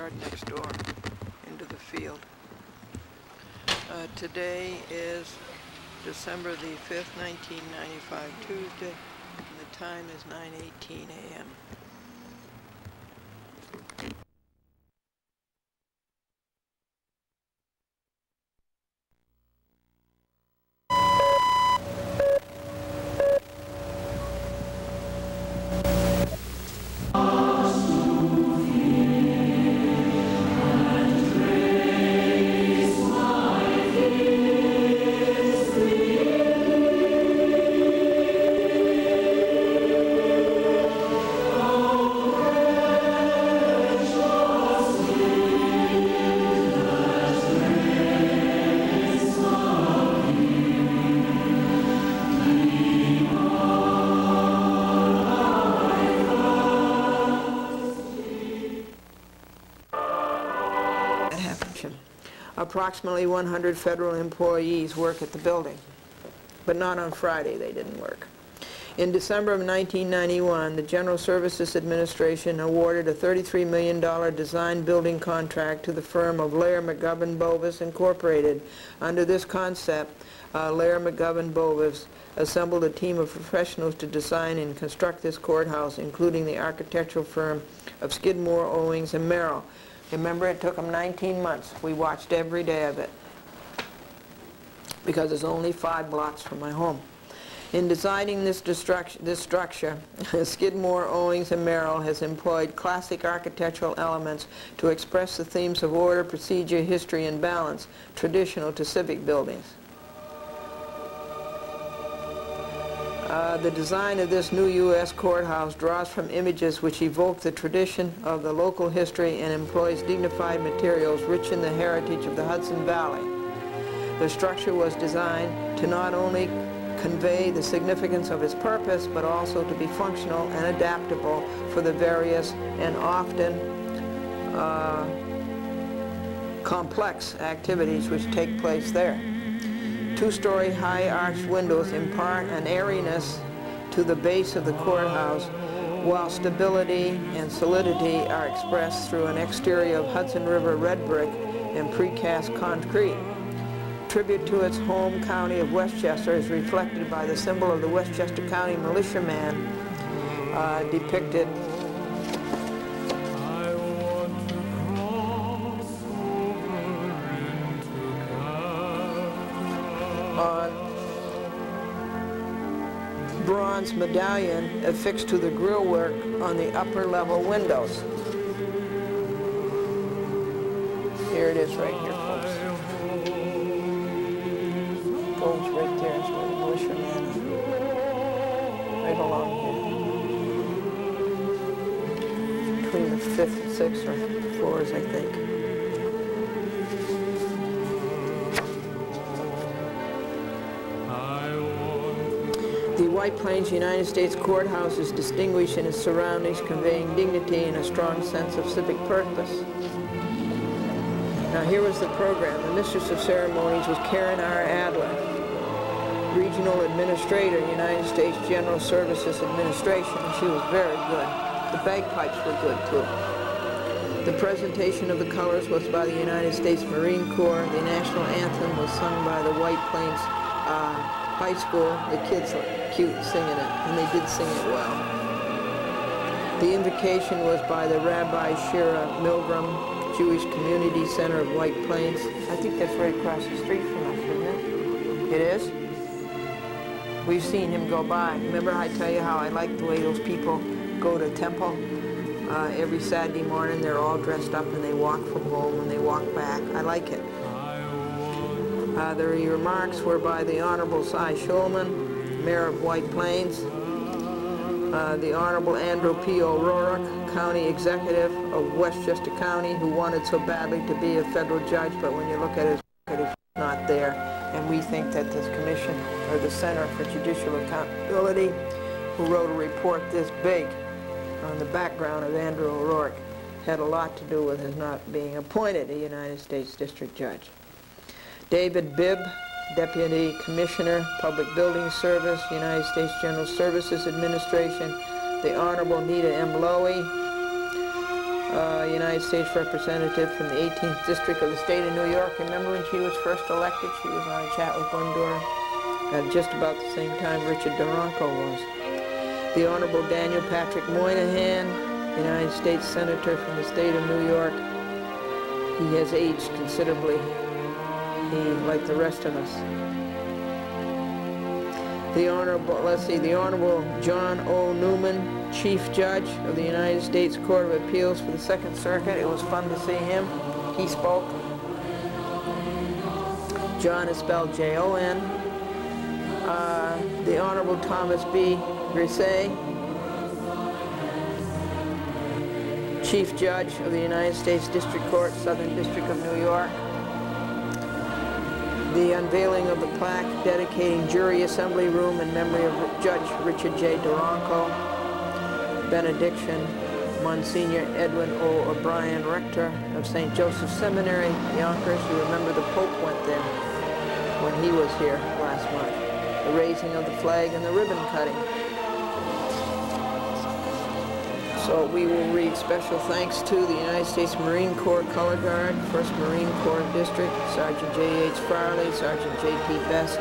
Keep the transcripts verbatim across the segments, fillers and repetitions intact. yard next door into the field. Uh, today is December the fifth, nineteen ninety-five, Tuesday, and the time is nine eighteen a m Approximately one hundred federal employees work at the building, but not on Friday. They didn't work. In December of nineteen ninety-one, the General Services Administration awarded a thirty-three million dollar design building contract to the firm of Lehrer McGovern Bovis, Incorporated. Under this concept, uh, Lehrer McGovern Bovis assembled a team of professionals to design and construct this courthouse, including the architectural firm of Skidmore, Owings, and Merrill. Remember, it took them nineteen months. We watched every day of it because it's only five blocks from my home. In designing this, this structure, Skidmore, Owings, and Merrill has employed classic architectural elements to express the themes of order, procedure, history, and balance traditional to civic buildings. Uh, the design of this new U S courthouse draws from images which evoke the tradition of the local history and employs dignified materials rich in the heritage of the Hudson Valley. The structure was designed to not only convey the significance of its purpose, but also to be functional and adaptable for the various and often uh, complex activities which take place there. Two-story high-arched windows impart an airiness to the base of the courthouse, while stability and solidity are expressed through an exterior of Hudson River red brick and precast concrete. Tribute to its home county of Westchester is reflected by the symbol of the Westchester County militiaman uh, depicted on bronze medallion affixed to the grillwork on the upper level windows. Here it is right here, folks. Folks, right there is where the militiaman is. Right along here. Between the fifth and sixth or floors, I think. The White Plains United States Courthouse is distinguished in its surroundings, conveying dignity and a strong sense of civic purpose. Now here was the program. The Mistress of Ceremonies was Karen R. Adler, Regional Administrator, United States General Services Administration. She was very good. The bagpipes were good too. The presentation of the colors was by the United States Marine Corps. The National Anthem was sung by the White Plains uh, High School. The kids were cute singing it, and they did sing it well. The invocation was by the Rabbi Shira Milgram, Jewish Community Center of White Plains. I think that's right across the street from us, isn't it? It is? We've seen him go by. Remember I tell you how I like the way those people go to temple? Uh, every Saturday morning they're all dressed up and they walk from home and they walk back. I like it. Uh, the remarks were by the Honorable Sy Schulman, Mayor of White Plains, uh, the Honorable Andrew P. O'Rourke, County Executive of Westchester County, who wanted so badly to be a federal judge, but when you look at his record, it's not there. And we think that this commission, or the Center for Judicial Accountability, who wrote a report this big on the background of Andrew O'Rourke, had a lot to do with his not being appointed a United States District Judge. David Bibb, Deputy Commissioner, Public Building Service, United States General Services Administration, the Honorable Nita M. Lowey, uh, United States representative from the eighteenth District of the state of New York. Remember when she was first elected? She was on a chat with Glendower at just about the same time Richard Daronco was. The Honorable Daniel Patrick Moynihan, United States Senator from the state of New York. He has aged considerably. He, like the rest of us. The Honorable, let's see, the Honorable John O. Newman, Chief Judge of the United States Court of Appeals for the Second Circuit. It was fun to see him. He spoke. John is spelled J O N. Uh, the Honorable Thomas B. Griset, Chief Judge of the United States District Court, Southern District of New York. The unveiling of the plaque dedicating Jury Assembly Room in memory of Judge Richard J. Daronco. Benediction, Monsignor Edwin O. O'Brien, Rector of Saint Joseph's Seminary, Yonkers. You remember the Pope went there when he was here last month. The raising of the flag and the ribbon cutting. So we will read special thanks to the United States Marine Corps Color Guard, first Marine Corps District, Sergeant J H Farley, Sergeant J P Best,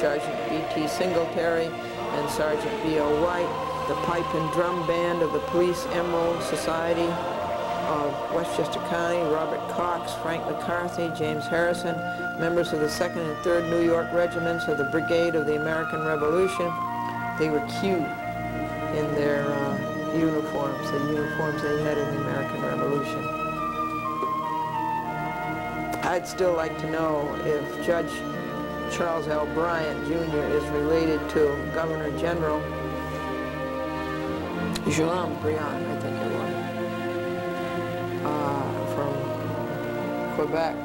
Sergeant B T Singletary, and Sergeant B O White, the Pipe and Drum Band of the Police Emerald Society of Westchester County, Robert Cox, Frank McCarthy, James Harrison, members of the second and third New York Regiments of the Brigade of the American Revolution. They were cute in their uh, uniforms, the uniforms they had in the American Revolution. I'd still like to know if Judge Charles L. Brieant, Junior is related to Governor General Jean Brieant, I think it was, uh, from Quebec.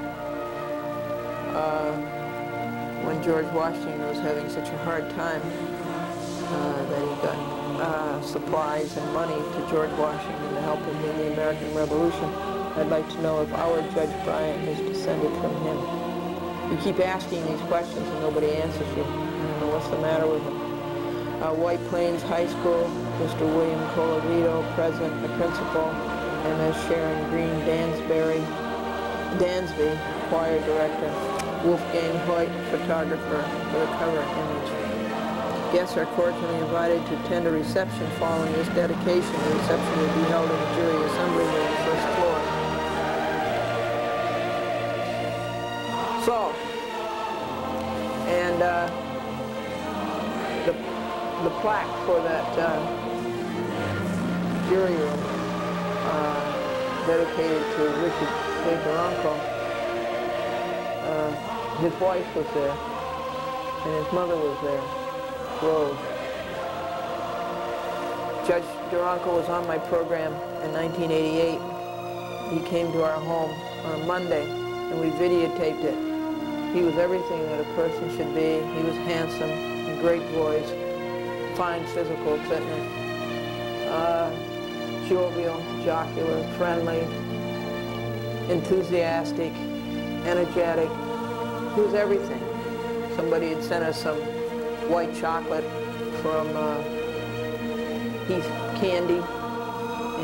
Uh, when George Washington was having such a hard time, uh, that he got Uh, supplies and money to George Washington to help him in the American Revolution. I'd like to know if our Judge Brieant is descended from him. You keep asking these questions and nobody answers you. I don't know what's the matter with them. Uh, White Plains High School, Mister William Colavito, President, the Principal, Miz Sharon Green Dansbury, Dansby, Choir Director, Wolfgang Hoyt, Photographer, for the cover image. Guests are cordially invited to attend a reception following this dedication. The reception will be held in the jury assembly room on the first floor. So, and uh, the, the plaque for that uh, jury room uh, dedicated to Richard J. Daronco, uh, his wife was there and his mother was there. Rose. Judge Daronco was on my program in nineteen eighty-eight. He came to our home on Monday, and we videotaped it. He was everything that a person should be. He was handsome, a great voice, fine physical fitness, uh, jovial, jocular, friendly, enthusiastic, energetic. He was everything. Somebody had sent us some white chocolate from uh, Heath Candy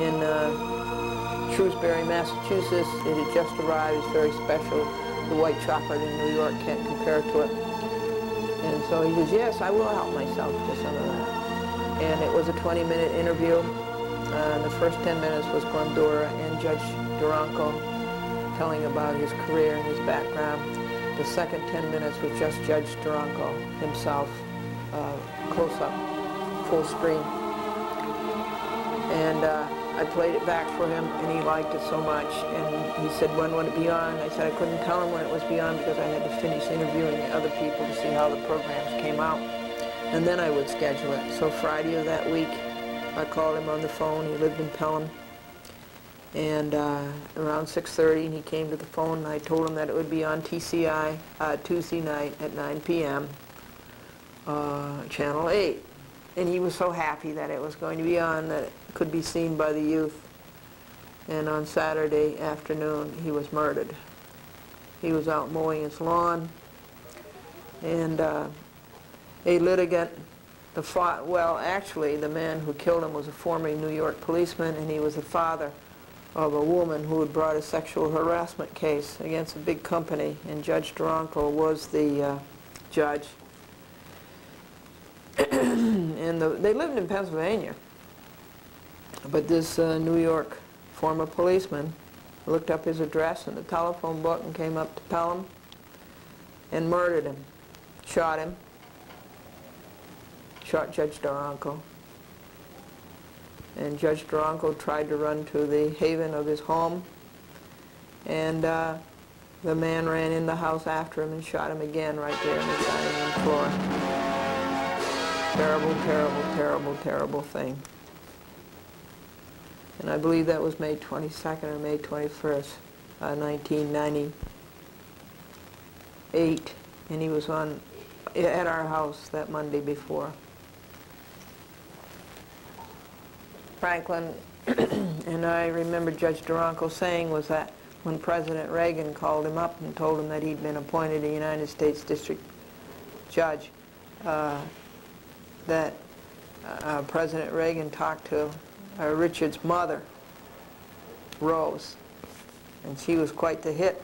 in uh, Shrewsbury, Massachusetts. It had just arrived. It's very special. The white chocolate in New York can't compare to it. And so he says, yes, I will help myself to some of that. And it was a twenty-minute interview. Uh, the first ten minutes was Glendora and Judge Daronco telling about his career and his background. The second ten minutes was just Judge Daronco himself. Uh, close up, full screen, and uh, I played it back for him, and he liked it so much, and he said, when would it be on? I said I couldn't tell him when it was beyond because I had to finish interviewing the other people to see how the programs came out, and then I would schedule it. So Friday of that week, I called him on the phone. He lived in Pelham, and uh, around six thirty, he came to the phone, and I told him that it would be on T C I uh, Tuesday night at nine P M Uh, Channel eight, and he was so happy that it was going to be on, that it could be seen by the youth. And on Saturday afternoon, he was murdered. He was out mowing his lawn, and uh, a litigant, the fa well, actually, the man who killed him was a former New York policeman, and he was the father of a woman who had brought a sexual harassment case against a big company, and Judge Daronco was the uh, judge. And the, they lived in Pennsylvania, but this uh, New York former policeman looked up his address in the telephone book and came up to Pelham and murdered him, shot him, shot Judge Daronco. And Judge Daronco tried to run to the haven of his home, and uh, the man ran in the house after him and shot him again right there on the dining room floor. Terrible, terrible, terrible, terrible thing. And I believe that was May twenty-second or May twenty-first, uh, nineteen ninety-eight, and he was on at our house that Monday before. Franklin and I remember Judge Daronco saying was that when President Reagan called him up and told him that he'd been appointed a United States District Judge, uh, that uh, President Reagan talked to uh, Richard's mother, Rose, and she was quite the hit.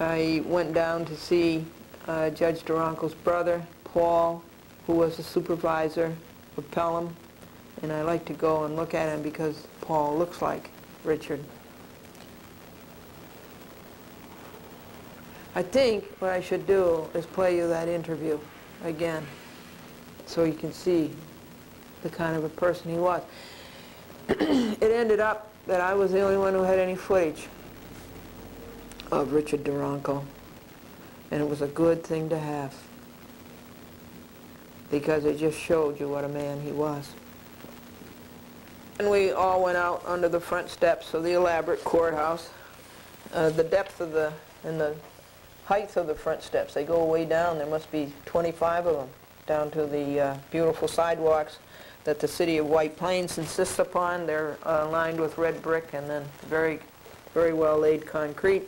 I went down to see uh, Judge Daronco's brother, Paul, who was the supervisor of Pelham, and I like to go and look at him because Paul looks like Richard. I think what I should do is play you that interview again so you can see the kind of a person he was. It ended up that I was the only one who had any footage of Richard Daronco, and it was a good thing to have, because it just showed you what a man he was. And we all went out under the front steps of the elaborate courthouse. Uh, the depth of the, and the height of the front steps, they go way down. There must be twenty-five of them, down to the uh, beautiful sidewalks that the city of White Plains insists upon. They're uh, lined with red brick and then very, very well laid concrete.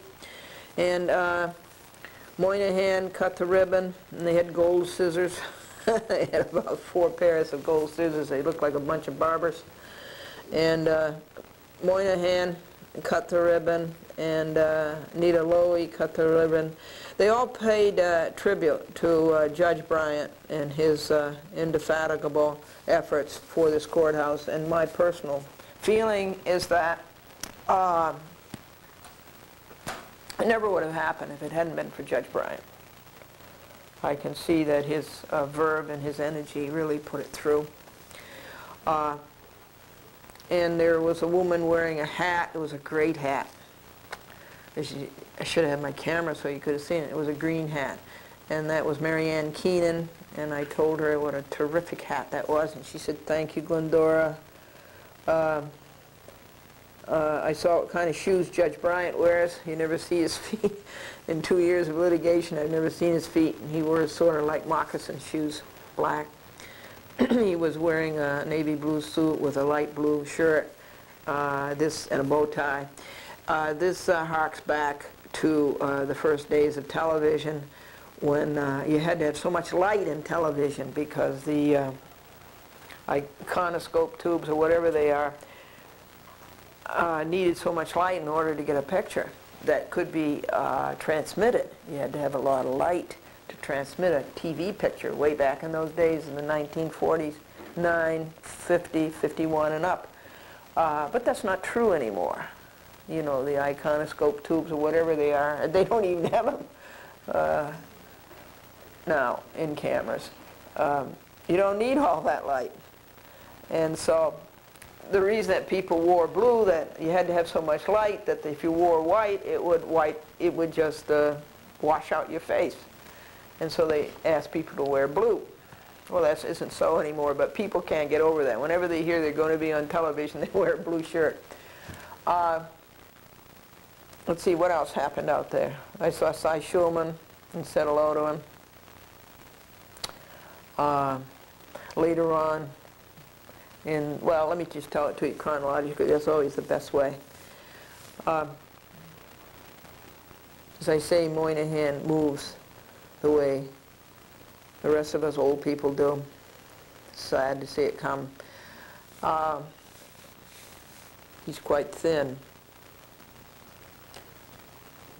And uh, Moynihan cut the ribbon, and they had gold scissors. They had about four pairs of gold scissors. They looked like a bunch of barbers. And uh, Moynihan cut the ribbon, and uh, Nita Lowey cut the ribbon. They all paid uh, tribute to uh, Judge Brieant and his uh, indefatigable efforts for this courthouse. And my personal feeling is that uh, it never would have happened if it hadn't been for Judge Brieant. I can see that his uh, verve and his energy really put it through. Uh, and there was a woman wearing a hat. It was a great hat. She, I should have had my camera so you could have seen it. It was a green hat. And that was Mary Ann Keenan. And I told her what a terrific hat that was. And she said, "Thank you, Glendora." Uh, Uh, I saw what kind of shoes Judge Brieant wears. You never see his feet. In two years of litigation, I've never seen his feet. And he wore sort of like moccasin shoes, black. He was wearing a navy blue suit with a light blue shirt, uh, this and a bow tie. Uh, this uh, harks back to uh, the first days of television, when uh, you had to have so much light in television because the uh, iconoscope tubes or whatever they are Uh, needed so much light in order to get a picture that could be uh, transmitted. You had to have a lot of light to transmit a T V picture way back in those days in the nineteen forties, nine, fifty, fifty-one and up. Uh, but that's not true anymore. You know, the iconoscope tubes or whatever they are, they don't even have them uh, now in cameras. Um, you don't need all that light. And so the reason that people wore blue, that you had to have so much light, that if you wore white, it would white, it would just uh, wash out your face. And so they asked people to wear blue. Well, that isn't so anymore, but people can't get over that. Whenever they hear they're going to be on television, they wear a blue shirt. Uh, let's see, what else happened out there? I saw Sy Schulman and said hello to him. Uh, later on, And, well, let me just tell it to you chronologically. That's always the best way. Uh, as I say, Moynihan moves the way the rest of us old people do. Sad to see it come. Uh, he's quite thin.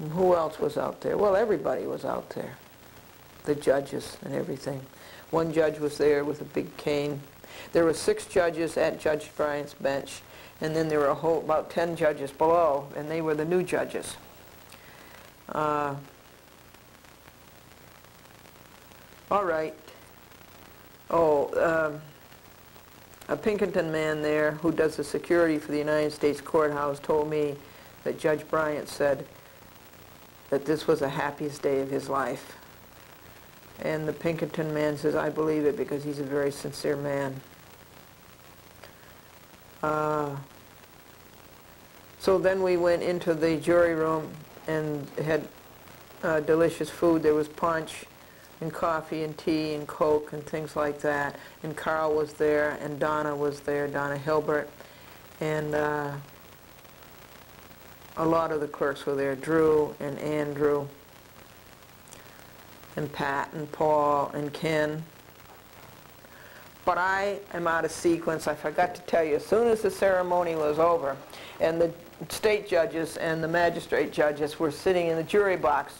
And who else was out there? Well, everybody was out there, the judges and everything. One judge was there with a big cane. There were six judges at Judge Brieant's bench, and then there were a whole, about ten judges below, and they were the new judges. Uh, all right. Oh, um, a Pinkerton man there who does the security for the United States Courthouse told me that Judge Brieant said that this was the happiest day of his life. And the Pinkerton man says, I believe it, because he's a very sincere man. Uh, so then we went into the jury room and had uh, delicious food. There was punch and coffee and tea and Coke and things like that. And Carl was there, and Donna was there, Donna Hilbert. And uh, a lot of the clerks were there, Drew and Andrew and Pat and Paul and Ken. But I am out of sequence. I forgot to tell you, as soon as the ceremony was over, and the state judges and the magistrate judges were sitting in the jury box.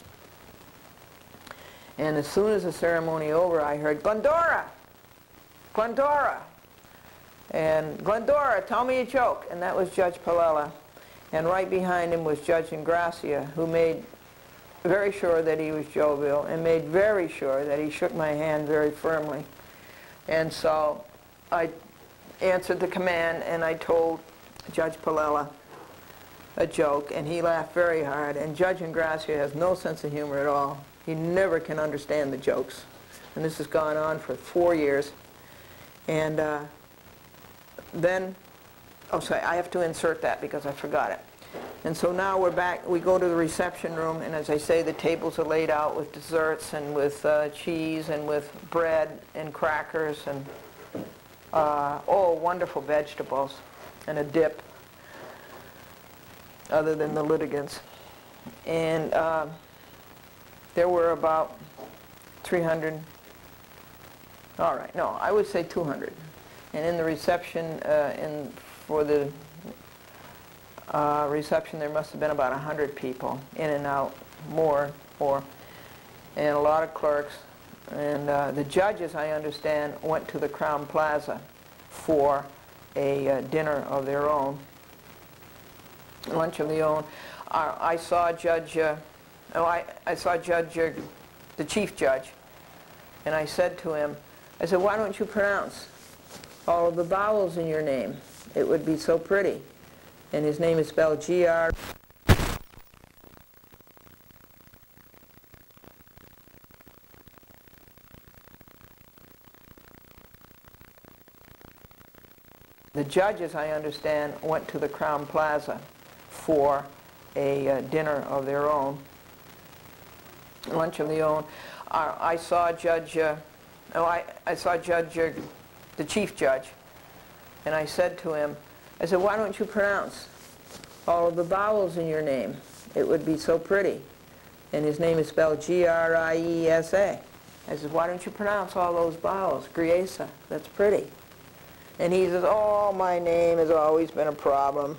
And as soon as the ceremony over, I heard, Glendora! Glendora! And Glendora, tell me a joke. And that was Judge Pallella. And right behind him was Judge Ingracia, who made very sure that he was jovial and made very sure that he shook my hand very firmly. And so I answered the command, and I told Judge Pallella a joke, and he laughed very hard. And Judge Ingracia has no sense of humor at all. He never can understand the jokes. And this has gone on for four years. And uh, then, oh, sorry, I have to insert that because I forgot it. And so now we're back, we go to the reception room, and as I say, the tables are laid out with desserts and with uh, cheese and with bread and crackers and, uh, oh, wonderful vegetables and a dip, other than the litigants. And uh, there were about three hundred, all right, no, I would say two hundred. And in the reception, uh, in, for the Uh, reception, there must have been about a hundred people, in and out, more, more, and a lot of clerks. And uh, the judges, I understand, went to the Crown Plaza for a uh, dinner of their own, lunch of their own. Uh, I saw Judge, uh, oh, I, I saw Judge, uh, the chief judge, and I said to him, I said, why don't you pronounce all of the vowels in your name? It would be so pretty. And his name is spelled G R The judges, I understand, went to the Crown Plaza for a uh, dinner of their own, lunch of their own. Uh, I saw Judge, uh, oh, I, I saw Judge, uh, the chief judge, and I said to him, I said, why don't you pronounce all of the vowels in your name? It would be so pretty. And his name is spelled G R I E S A. I said, why don't you pronounce all those vowels? Griesa, that's pretty. And he says, oh, my name has always been a problem.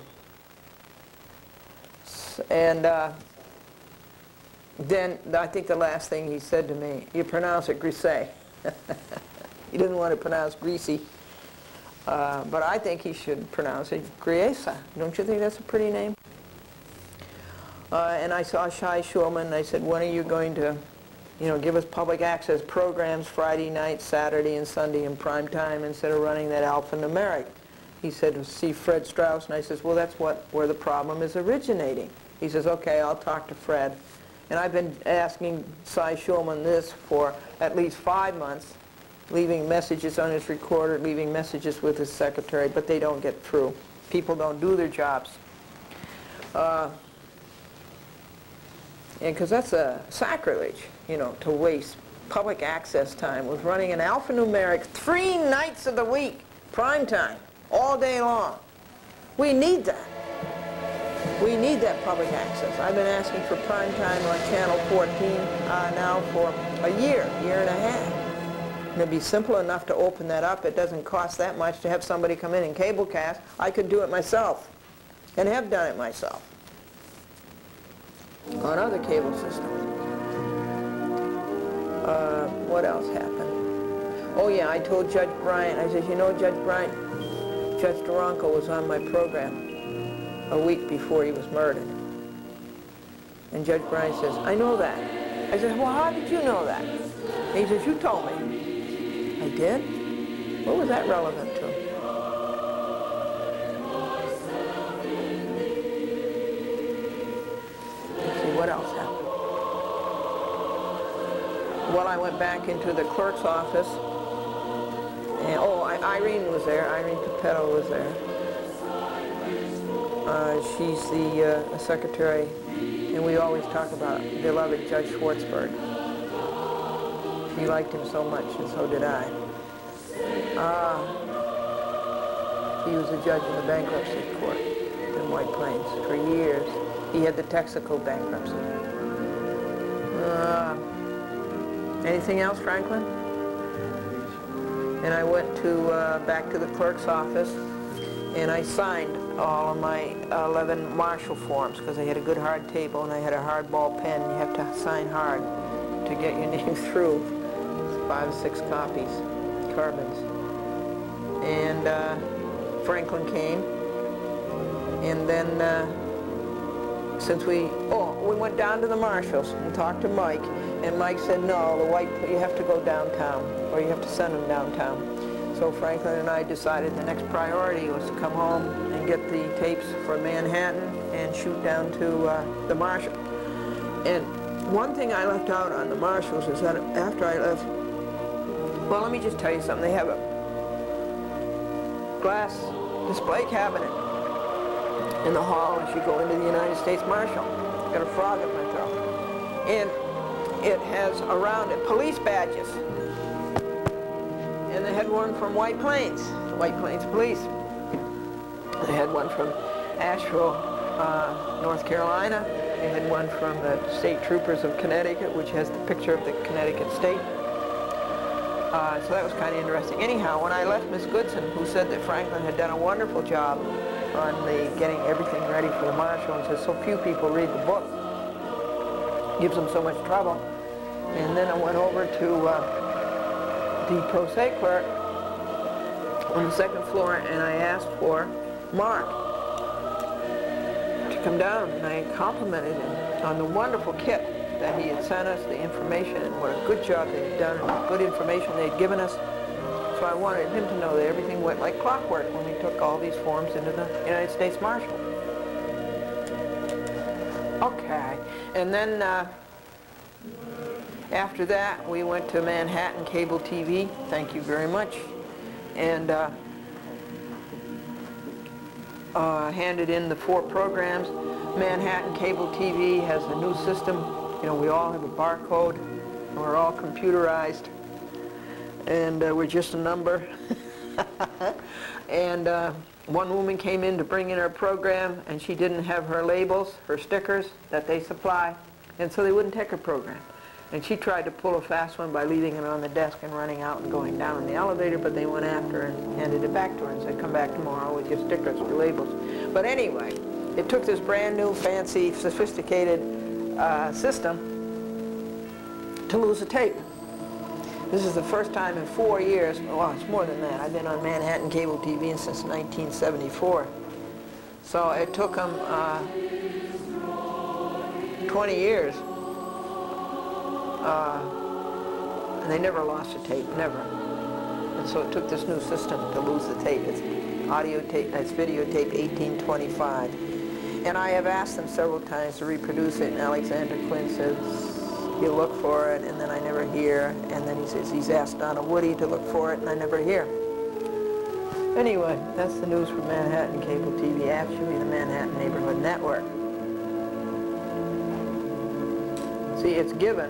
And uh, then I think the last thing he said to me, you pronounce it Griset. He didn't want to pronounce greasy. Uh, but I think he should pronounce it Griesa. Don't you think that's a pretty name? Uh, and I saw Sy Schulman, and I said, when are you going to, you know, give us public access programs Friday night, Saturday, and Sunday in prime time instead of running that alphanumeric? He said, see Fred Strauss, and I says, well, that's what, where the problem is originating. He says, okay, I'll talk to Fred. And I've been asking Sy Schulman this for at least five months, leaving messages on his recorder, leaving messages with his secretary, but they don't get through. People don't do their jobs. Uh, and because that's a sacrilege, you know, to waste public access time with running an alphanumeric three nights of the week, prime time, all day long. We need that. We need that public access. I've been asking for prime time on Channel fourteen uh, now for a year, year and a half. It'd be simple enough to open that up. It doesn't cost that much to have somebody come in and cable cast. I could do it myself, and have done it myself on other cable systems. Uh, what else happened? Oh yeah, I told Judge Brieant, I said, you know, Judge Brieant, Judge Daronco was on my program a week before he was murdered. And Judge Brieant says, I know that. I said, well, how did you know that? And he says, you told me. I did? What was that relevant to? Let's see, what else happened? Well, I went back into the clerk's office. And, oh, I, Irene was there. Irene Pepetto was there. Uh, she's the uh, secretary, and we always talk about beloved Judge Schwartzberg. She liked him so much, and so did I. Uh, he was a judge in the bankruptcy court in White Plains for years. He had the Texaco bankruptcy. Uh, anything else, Franklin? And I went to uh, back to the clerk's office, and I signed all of my eleven Marshall forms, because I had a good hard table and I had a hardball pen. You have to sign hard to get your name through. It's five, six copies, carbons. And uh, Franklin came, and then uh, since we, oh, we went down to the Marshalls and talked to Mike, and Mike said, no, the white, you have to go downtown, or you have to send them downtown. So Franklin and I decided the next priority was to come home and get the tapes for Manhattan and shoot down to uh, the Marshall. And one thing I left out on the Marshalls is that after I left, well, let me just tell you something. They have a glass display cabinet in the hall as you go into the United States Marshal. I've got a frog in my throat. And it has around it police badges. And they had one from White Plains, White Plains Police. They had one from Asheville, uh, North Carolina. They had one from the State Troopers of Connecticut, which has the picture of the Connecticut state. Uh, so that was kind of interesting. Anyhow, when I left Miss Goodson, who said that Franklin had done a wonderful job on the getting everything ready for the Marshal, and says so few people read the book, gives them so much trouble. And then I went over to uh, the pro se clerk on the second floor, and I asked for Mark to come down, and I complimented him on the wonderful kit that he had sent us, the information, and what a good job they had done, and what good information they had given us. So I wanted him to know that everything went like clockwork when we took all these forms into the United States Marshal. Okay, and then uh, after that, we went to Manhattan Cable T V. Thank you very much. And uh, uh, handed in the four programs. Manhattan Cable T V has a new system. You know, we all have a barcode. And we're all computerized. And uh, we're just a number. And uh, one woman came in to bring in her program, and she didn't have her labels, her stickers that they supply. And so they wouldn't take her program. And she tried to pull a fast one by leaving it on the desk and running out and going down in the elevator, but they went after her and handed it back to her and said, come back tomorrow with your stickers or labels. But anyway, it took this brand new, fancy, sophisticated uh, system to lose a tape. This is the first time in four years, well, it's more than that. I've been on Manhattan Cable T V since nineteen seventy-four. So it took them uh, twenty years. Uh, and they never lost a tape, never. And so it took this new system to lose the tape. It's audio tape, it's videotape eighteen twenty-five. And I have asked them several times to reproduce it, and Alexander Quinn says, you look for it, and then I never hear. And then he says he's asked Donna Woody to look for it, and I never hear. Anyway, that's the news from Manhattan Cable T V, actually the Manhattan Neighborhood Network. See, it's given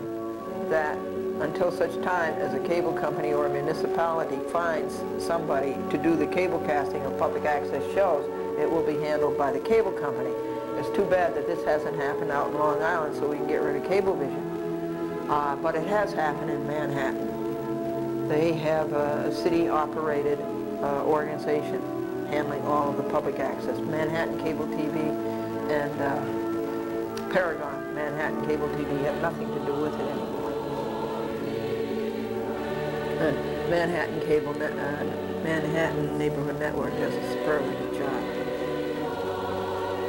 that until such time as a cable company or a municipality finds somebody to do the cable casting of public access shows, it will be handled by the cable company. It's too bad that this hasn't happened out in Long Island so we can get rid of Cablevision. Uh, but it has happened in Manhattan. They have a city-operated uh, organization handling all of the public access. Manhattan Cable T V and uh, Paragon, Manhattan Cable T V, have nothing to do with it anymore. And Manhattan Cable, uh, Manhattan Neighborhood Network does a superb job.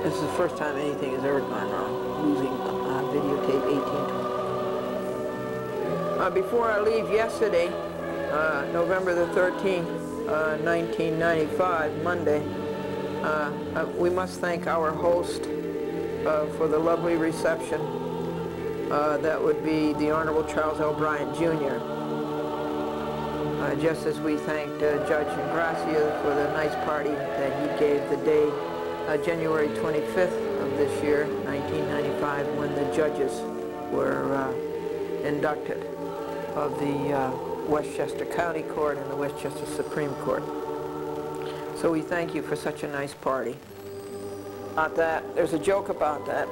This is the first time anything has ever gone wrong, losing uh, videotape eighteen. Uh, before I leave yesterday, uh, November the thirteenth, uh, nineteen ninety-five, Monday, uh, uh, we must thank our host uh, for the lovely reception. Uh, that would be the Honorable Charles L. Brieant, Junior Uh, just as we thanked uh, Judge Ingracia for the nice party that he gave the day, uh, January twenty-fifth of this year, nineteen ninety-five, when the judges were uh, inducted of the uh, Westchester County Court and the Westchester Supreme Court. So we thank you for such a nice party. About that, there's a joke about that.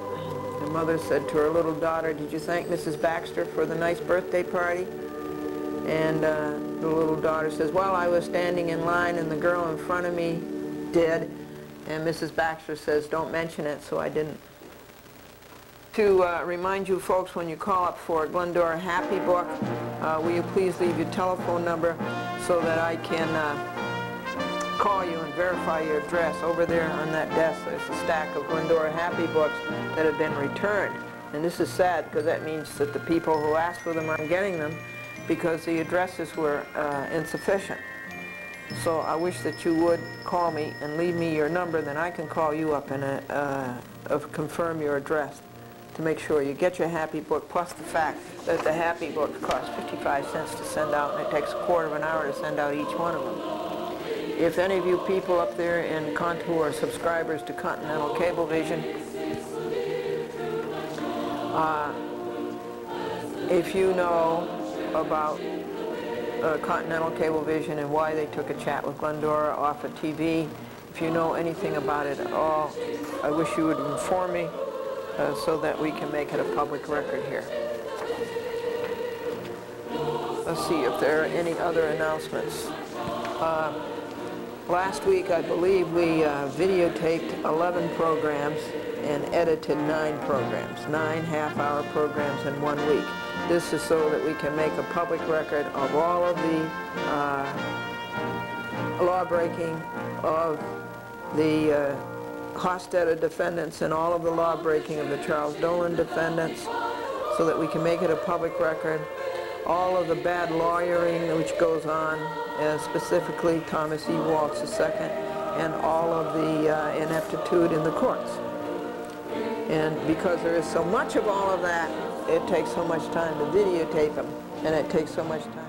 The mother said to her little daughter, "Did you thank Missus Baxter for the nice birthday party?" And uh, the little daughter says, "Well, I was standing in line and the girl in front of me did." And Missus Baxter says, "Don't mention it," so I didn't. To uh, remind you folks, when you call up for a Glendora Happy Book, uh, will you please leave your telephone number so that I can uh, call you and verify your address. Over there on that desk, there's a stack of Glendora Happy Books that have been returned. And this is sad, because that means that the people who asked for them aren't getting them because the addresses were uh, insufficient. So I wish that you would call me and leave me your number, then I can call you up and uh, uh, confirm your address, to make sure you get your happy book, plus the fact that the happy book costs fifty-five cents to send out, and it takes a quarter of an hour to send out each one of them. If any of you people up there in Contour are subscribers to Continental Cablevision, uh, if you know about uh, Continental Cablevision and why they took a chat with Glendora off of T V, if you know anything about it at all, I wish you would inform me. Uh, so that we can make it a public record here. Let's see if there are any other announcements. Uh, last week, I believe, we uh, videotaped eleven programs and edited nine programs, nine half-hour programs in one week. This is so that we can make a public record of all of the uh, law-breaking of the uh, Hofstadter defendants and all of the law-breaking of the Charles Dolan defendants, so that we can make it a public record. All of the bad lawyering which goes on, uh, specifically Thomas E. Walsh the second, and all of the uh, ineptitude in the courts. And because there is so much of all of that, it takes so much time to videotape them, and it takes so much time.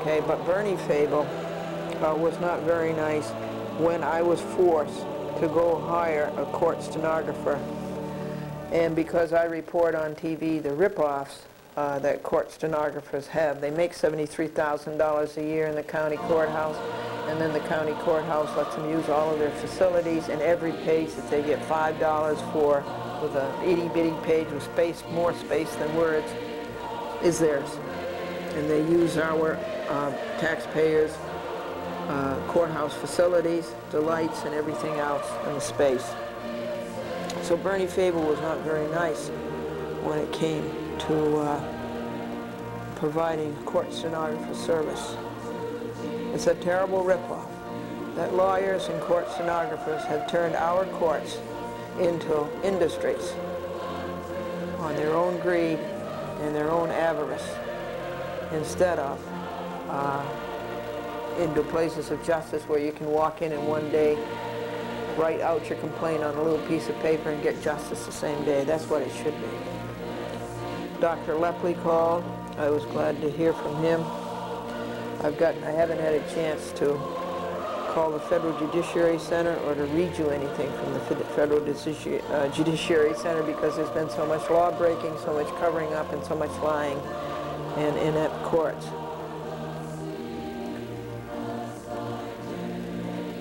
Okay, but Bernie Fabel uh, was not very nice when I was forced to go hire a court stenographer. And because I report on T V the rip-offs uh, that court stenographers have, they make seventy-three thousand dollars a year in the county courthouse, and then the county courthouse lets them use all of their facilities, and every page that they get five dollars for, with an itty-bitty page with space, more space than words, is theirs. And they use our uh, taxpayers' uh, courthouse facilities, the lights, and everything else in the space. So Bernie Fabel was not very nice when it came to uh, providing court stenographer service. It's a terrible ripoff that lawyers and court stenographers have turned our courts into industries on their own greed and their own avarice instead of uh, into places of justice where you can walk in and one day write out your complaint on a little piece of paper and get justice the same day. That's what it should be. Doctor Lepley called. I was glad to hear from him. I've got, I haven't had a chance to call the Federal Judiciary Center or to read you anything from the Federal Judici uh, Judiciary Center because there's been so much law breaking, so much covering up, and so much lying and inept courts.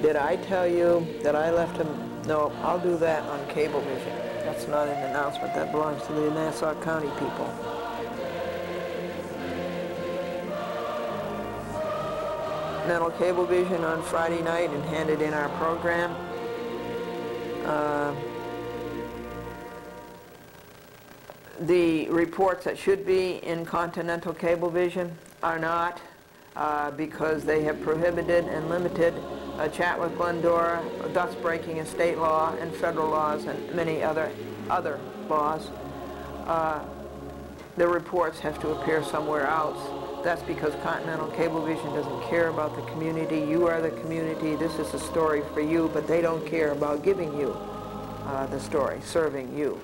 Did I tell you that I left him? No, I'll do that on Cablevision. That's not an announcement. That belongs to the Nassau County people. Continental Cablevision on Friday night and handed in our program. Uh, the reports that should be in Continental Cablevision are not uh, because they have prohibited and limited a chat with Glendora, thus breaking in state law and federal laws and many other other laws. Uh, the reports have to appear somewhere else. That's because Continental Cablevision doesn't care about the community. You are the community. This is a story for you, but they don't care about giving you uh, the story, serving you.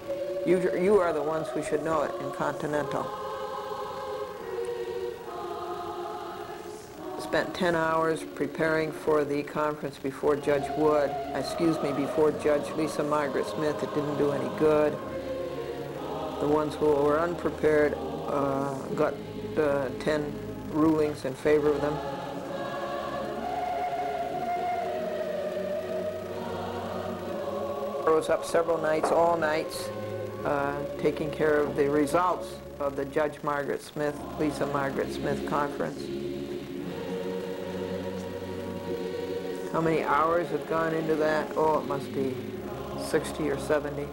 you. You are the ones who should know it in Continental. Spent ten hours preparing for the conference before Judge Wood, excuse me, before Judge Lisa Margaret Smith. It didn't do any good. The ones who were unprepared uh, got uh, ten rulings in favor of them. I was up several nights, all nights, uh, taking care of the results of the Judge Margaret Smith, Lisa Margaret Smith conference. How many hours have gone into that? Oh, it must be sixty or seventy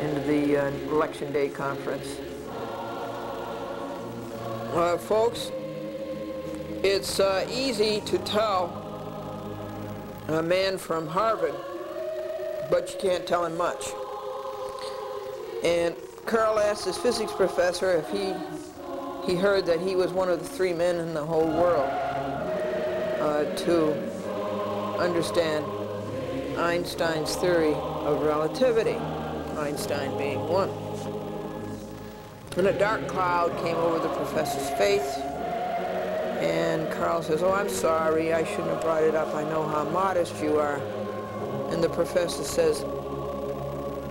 into the uh, election day conference. Uh, folks, it's uh, easy to tell a man from Harvard, but you can't tell him much. And Carl asked his physics professor if he, he heard that he was one of the three men in the whole world Uh, to understand Einstein's theory of relativity, Einstein being one. And a dark cloud came over the professor's face, and Carl says, "Oh, I'm sorry, I shouldn't have brought it up. I know how modest you are." And the professor says,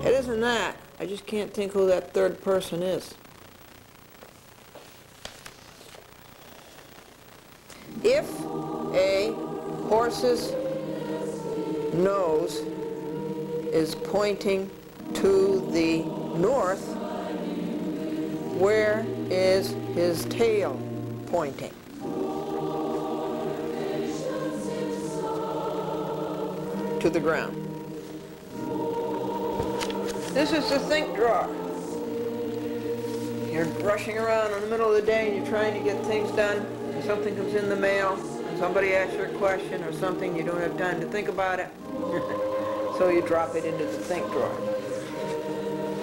"It isn't that. I just can't think who that third person is." If a horse's nose is pointing to the north, where is his tail pointing? To the ground. This is the think drawer. You're rushing around in the middle of the day and you're trying to get things done. Something comes in the mail, and somebody asks you a question or something, you don't have time to think about it, so you drop it into the think drawer.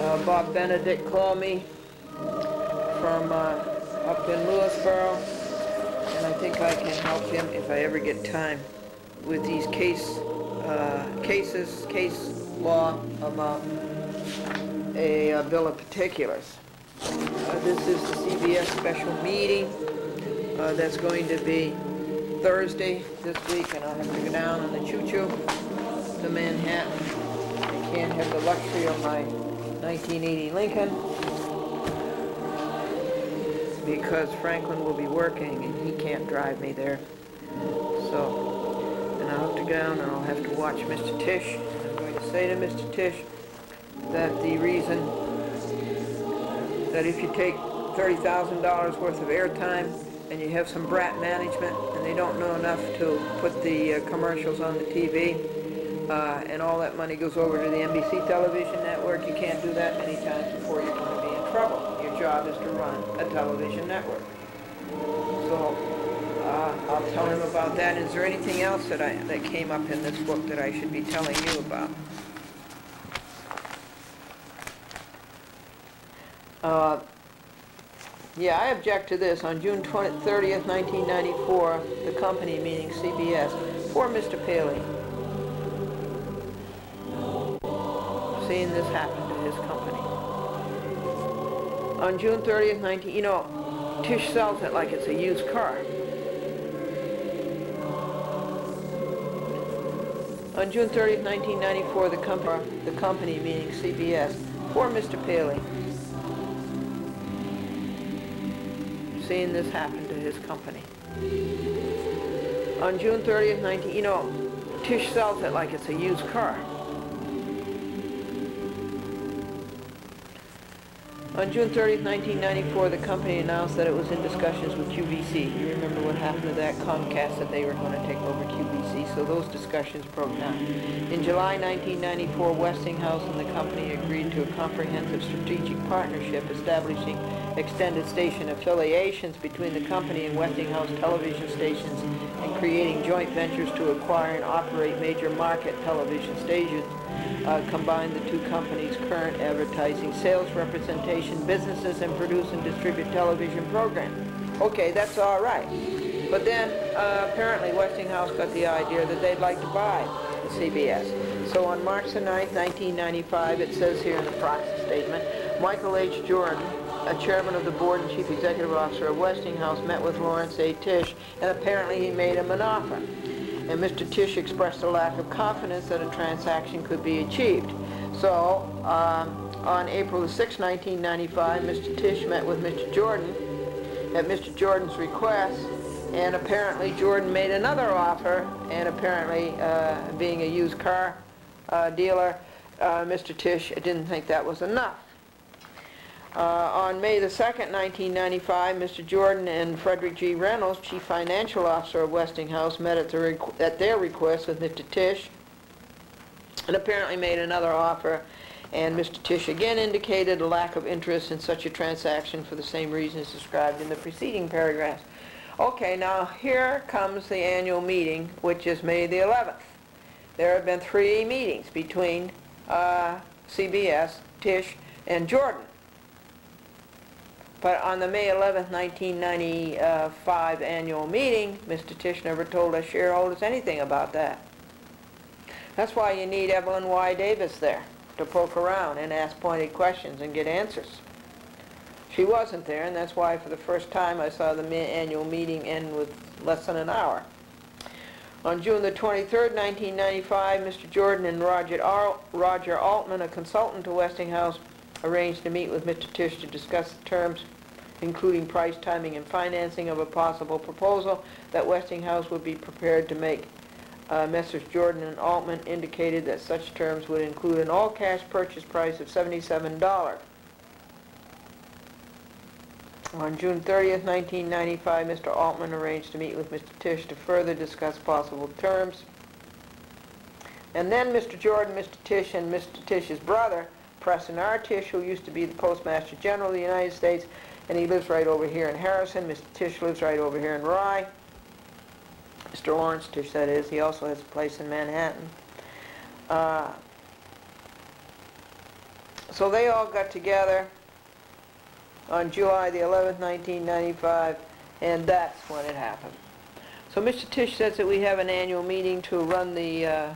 Uh, Bob Benedict called me from uh, up in Lewisboro, and I think I can help him if I ever get time with these case uh, cases, case law about a uh, bill of particulars. Uh, this is the C B S special meeting. Uh, that's going to be Thursday this week, and I'll have to go down on the choo-choo to Manhattan. I can't have the luxury of my nineteen eighty Lincoln because Franklin will be working, and he can't drive me there. So, and I'll have to go down, and I'll have to watch Mister Tisch. And I'm going to say to Mister Tisch that the reason that if you take thirty thousand dollars worth of airtime, and you have some brat management, and they don't know enough to put the uh, commercials on the T V, uh, and all that money goes over to the N B C television network. You can't do that many times before you're going to be in trouble. Your job is to run a television network. So Uh, I'll tell him about that. Is there anything else that, I, that came up in this book that I should be telling you about? Uh, yeah, I object to this. On June thirtieth, nineteen ninety-four, the company, meaning C B S, poor Mister Paley, seeing this happen to his company. On June thirtieth, nineteen, you know, Tisch sells it like it's a used car. On June thirtieth, nineteen ninety-four, the, com the company, meaning C B S, poor Mister Paley, seeing this happen to his company. On June thirtieth, nineteen, you know, Tisch sells it like it's a used car. On June thirtieth, nineteen ninety-four, the company announced that it was in discussions with Q V C. You remember what happened to that Comcast, that they were going to take over Q V C, so those discussions broke down. In July nineteen ninety-four, Westinghouse and the company agreed to a comprehensive strategic partnership establishing extended station affiliations between the company and Westinghouse television stations and creating joint ventures to acquire and operate major market television stations. Uh, combine the two companies' current advertising, sales representation, businesses, and produce and distribute television programs. Okay, that's all right. But then, uh, apparently, Westinghouse got the idea that they'd like to buy the C B S. So on March the ninth, nineteen ninety-five, it says here in the proxy statement, Michael H. Jordan, a chairman of the board and chief executive officer of Westinghouse, met with Lawrence A. Tisch, and apparently he made him an offer. And Mister Tisch expressed a lack of confidence that a transaction could be achieved. So, um, on April sixth, nineteen ninety-five, Mister Tisch met with Mister Jordan at Mister Jordan's request, and apparently Jordan made another offer, and apparently, uh, being a used car uh, dealer, uh, Mister Tisch didn't think that was enough. Uh, on May the second, nineteen ninety-five, Mister Jordan and Frederick G. Reynolds, chief financial officer of Westinghouse, met at, the at their request with Mister Tisch and apparently made another offer, and Mister Tisch again indicated a lack of interest in such a transaction for the same reasons described in the preceding paragraphs. Okay, now here comes the annual meeting, which is May the eleventh. There have been three meetings between uh, C B S, Tisch, and Jordan. But on the May eleventh, nineteen ninety-five annual meeting, Mister Tisch never told us shareholders anything about that. That's why you need Evelyn Y. Davis there to poke around and ask pointed questions and get answers. She wasn't there, and that's why for the first time I saw the annual meeting end with less than an hour. On June the twenty-third, nineteen ninety-five, Mister Jordan and Roger, Ar Roger Altman, a consultant to Westinghouse, arranged to meet with Mister Tisch to discuss the terms, including price, timing, and financing of a possible proposal that Westinghouse would be prepared to make. Uh, Messrs. Jordan and Altman indicated that such terms would include an all-cash purchase price of seventy-seven dollars. On June thirtieth, nineteen ninety-five, Mister Altman arranged to meet with Mister Tisch to further discuss possible terms. And then Mister Jordan, Mister Tisch, and Mister Tisch's brother, Preston R. Tisch, who used to be the Postmaster General of the United States, and he lives right over here in Harrison. Mister Tisch lives right over here in Rye. Mister Lawrence Tisch, that is. He also has a place in Manhattan. Uh, so they all got together on July the eleventh, nineteen ninety-five, and that's when it happened. So Mister Tisch says that we have an annual meeting to run the uh,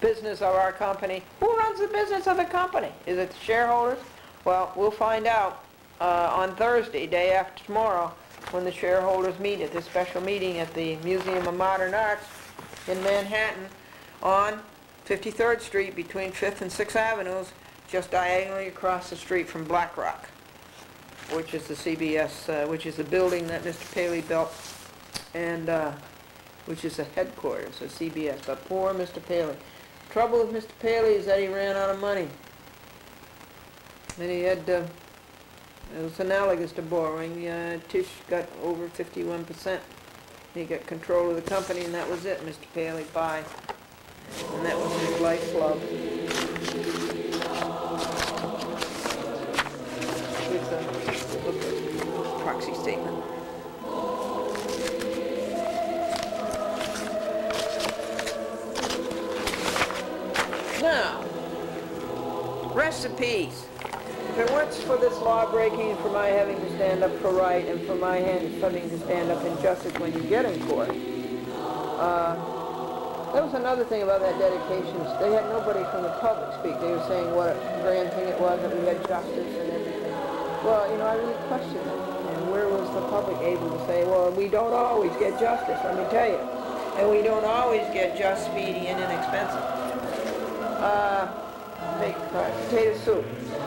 business of our company. Who runs the business of the company? Is it the shareholders? Well, we'll find out uh, on Thursday, day after tomorrow, when the shareholders meet at this special meeting at the Museum of Modern Arts in Manhattan on fifty-third Street between fifth and sixth Avenues, just diagonally across the street from Black Rock, which is the C B S, uh, which is the building that Mister Paley built, and uh, which is the headquarters of C B S. But poor Mister Paley. Trouble with Mister Paley is that he ran out of money. And he had, uh, it was analogous to borrowing. Uh, Tisch got over fifty-one percent. He got control of the company, and that was it. Mister Paley, bye. And that was his lifeblood. Here's the proxy statement. recipes for what's for this law breaking and for my having to stand up for right and for my hand having to stand up injustice when you get in court. Uh, That was another thing about that dedication. They had nobody from the public speak. They were saying what a grand thing it was that we had justice and everything. Well, you know, I really questioned them. And where was the public able to say, well, we don't always get justice, let me tell you. And we don't always get just, speedy, and inexpensive. Uh, make uh, potato soup.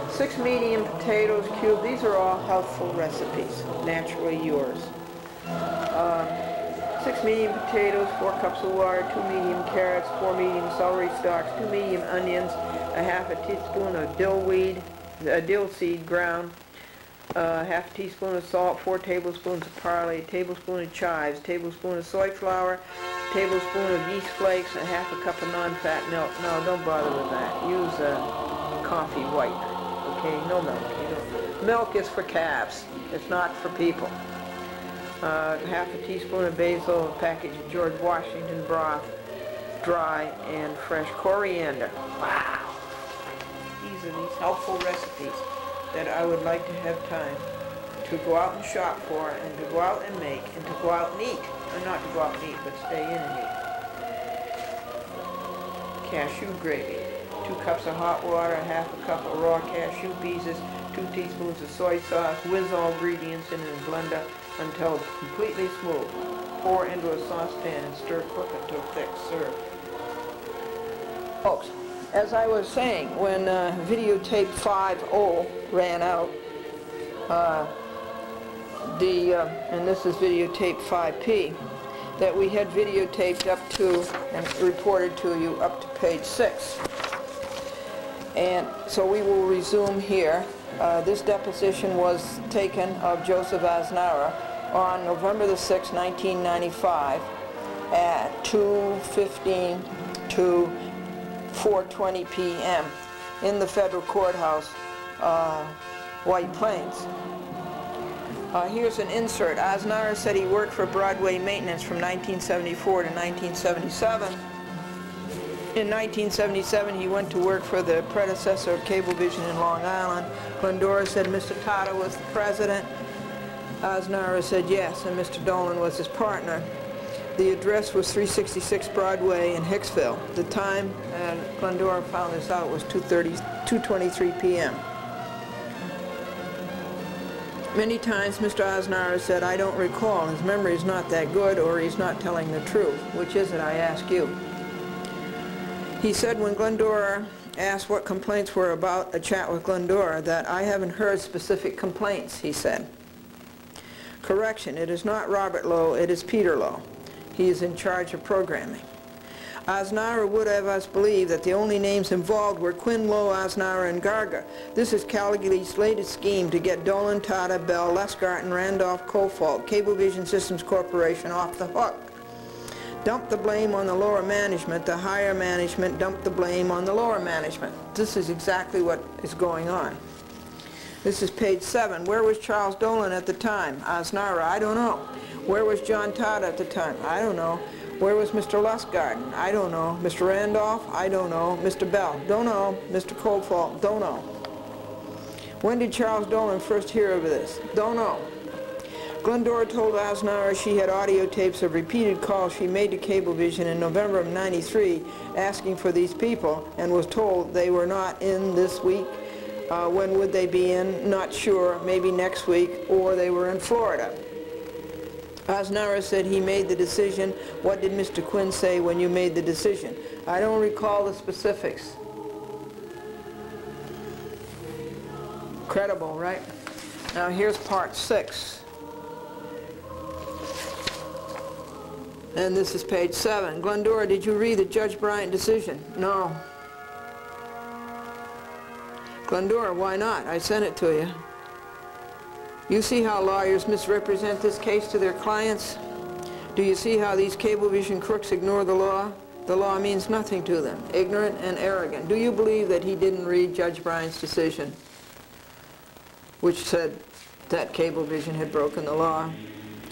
Six medium potatoes cubed. These are all healthful recipes, naturally yours. Uh, Six medium potatoes, four cups of water, two medium carrots, four medium celery stalks, two medium onions, a half a teaspoon of dill weed, uh, dill seed ground, uh, half a teaspoon of salt, four tablespoons of parsley, a tablespoon of chives, a tablespoon of soy flour, a tablespoon of yeast flakes, and half a cup of non-fat milk. No, don't bother with that. Use a coffee white. Okay, no milk. You know. Milk is for calves. It's not for people. Uh, half a teaspoon of basil, a package of George Washington broth, dry, and fresh coriander. Wow! These are these helpful recipes that I would like to have time to go out and shop for, and to go out and make, and to go out and eat. Or not to go out and eat, but stay in and eat. Cashew gravy. Two cups of hot water, half a cup of raw cashew pieces, two teaspoons of soy sauce. Whiz all ingredients in a blender until completely smooth. Pour into a saucepan and stir cook until thick. Serve. Folks, as I was saying, when uh, videotape five oh ran out, uh, the uh, and this is videotape five P, that we had videotaped up to and reported to you up to page six. And so we will resume here. Uh, this deposition was taken of Joseph Aznara on November the sixth, nineteen ninety-five, at two fifteen to four twenty p m in the federal courthouse, uh, White Plains. Uh, here's an insert. Aznara said he worked for Broadway Maintenance from nineteen seventy-four to nineteen seventy-seven. In nineteen seventy-seven, he went to work for the predecessor of Cablevision in Long Island. Glendora said Mister Tata was the president. Aznara said yes, and Mister Dolan was his partner. The address was three sixty-six Broadway in Hicksville. The time uh, Glendora found this out was two twenty-three p m Many times Mister Aznara said, I don't recall. His memory is not that good, or he's not telling the truth. Which is it, I ask you? He said when Glendora asked what complaints were about, a chat with Glendora, that I haven't heard specific complaints, he said. Correction, it is not Robert Lowe, it is Peter Lowe. He is in charge of programming. Aznara would have us believe that the only names involved were Quinn, Lowe, Aznara, and Garga. This is Caligari's latest scheme to get Dolan, Tata, Bell, Lesgarten, Randolph, Cofault, Cablevision Systems Corporation off the hook. Dump the blame on the lower management, the higher management dump the blame on the lower management. This is exactly what is going on. This is page seven. Where was Charles Dolan at the time? Aznara, I don't know. Where was John Todd at the time? I don't know. Where was Mister Lesgarten? I don't know. Mister Randolph? I don't know. Mister Bell? Don't know. Mister Cofault? Don't know. When did Charles Dolan first hear of this? Don't know. Glendora told Aznara she had audio tapes of repeated calls she made to Cablevision in November of ninety-three asking for these people, and was told they were not in this week. Uh, when would they be in? Not sure. Maybe next week. Or they were in Florida. Aznara said he made the decision. What did Mister Quinn say when you made the decision? I don't recall the specifics. Credible, right? Now here's part six. And this is page seven. Glendora, did you read the Judge Brieant decision? No. Glendora, why not? I sent it to you. You see how lawyers misrepresent this case to their clients? Do you see how these Cablevision crooks ignore the law? The law means nothing to them. Ignorant and arrogant. Do you believe that he didn't read Judge Brieant's decision, which said that Cablevision had broken the law,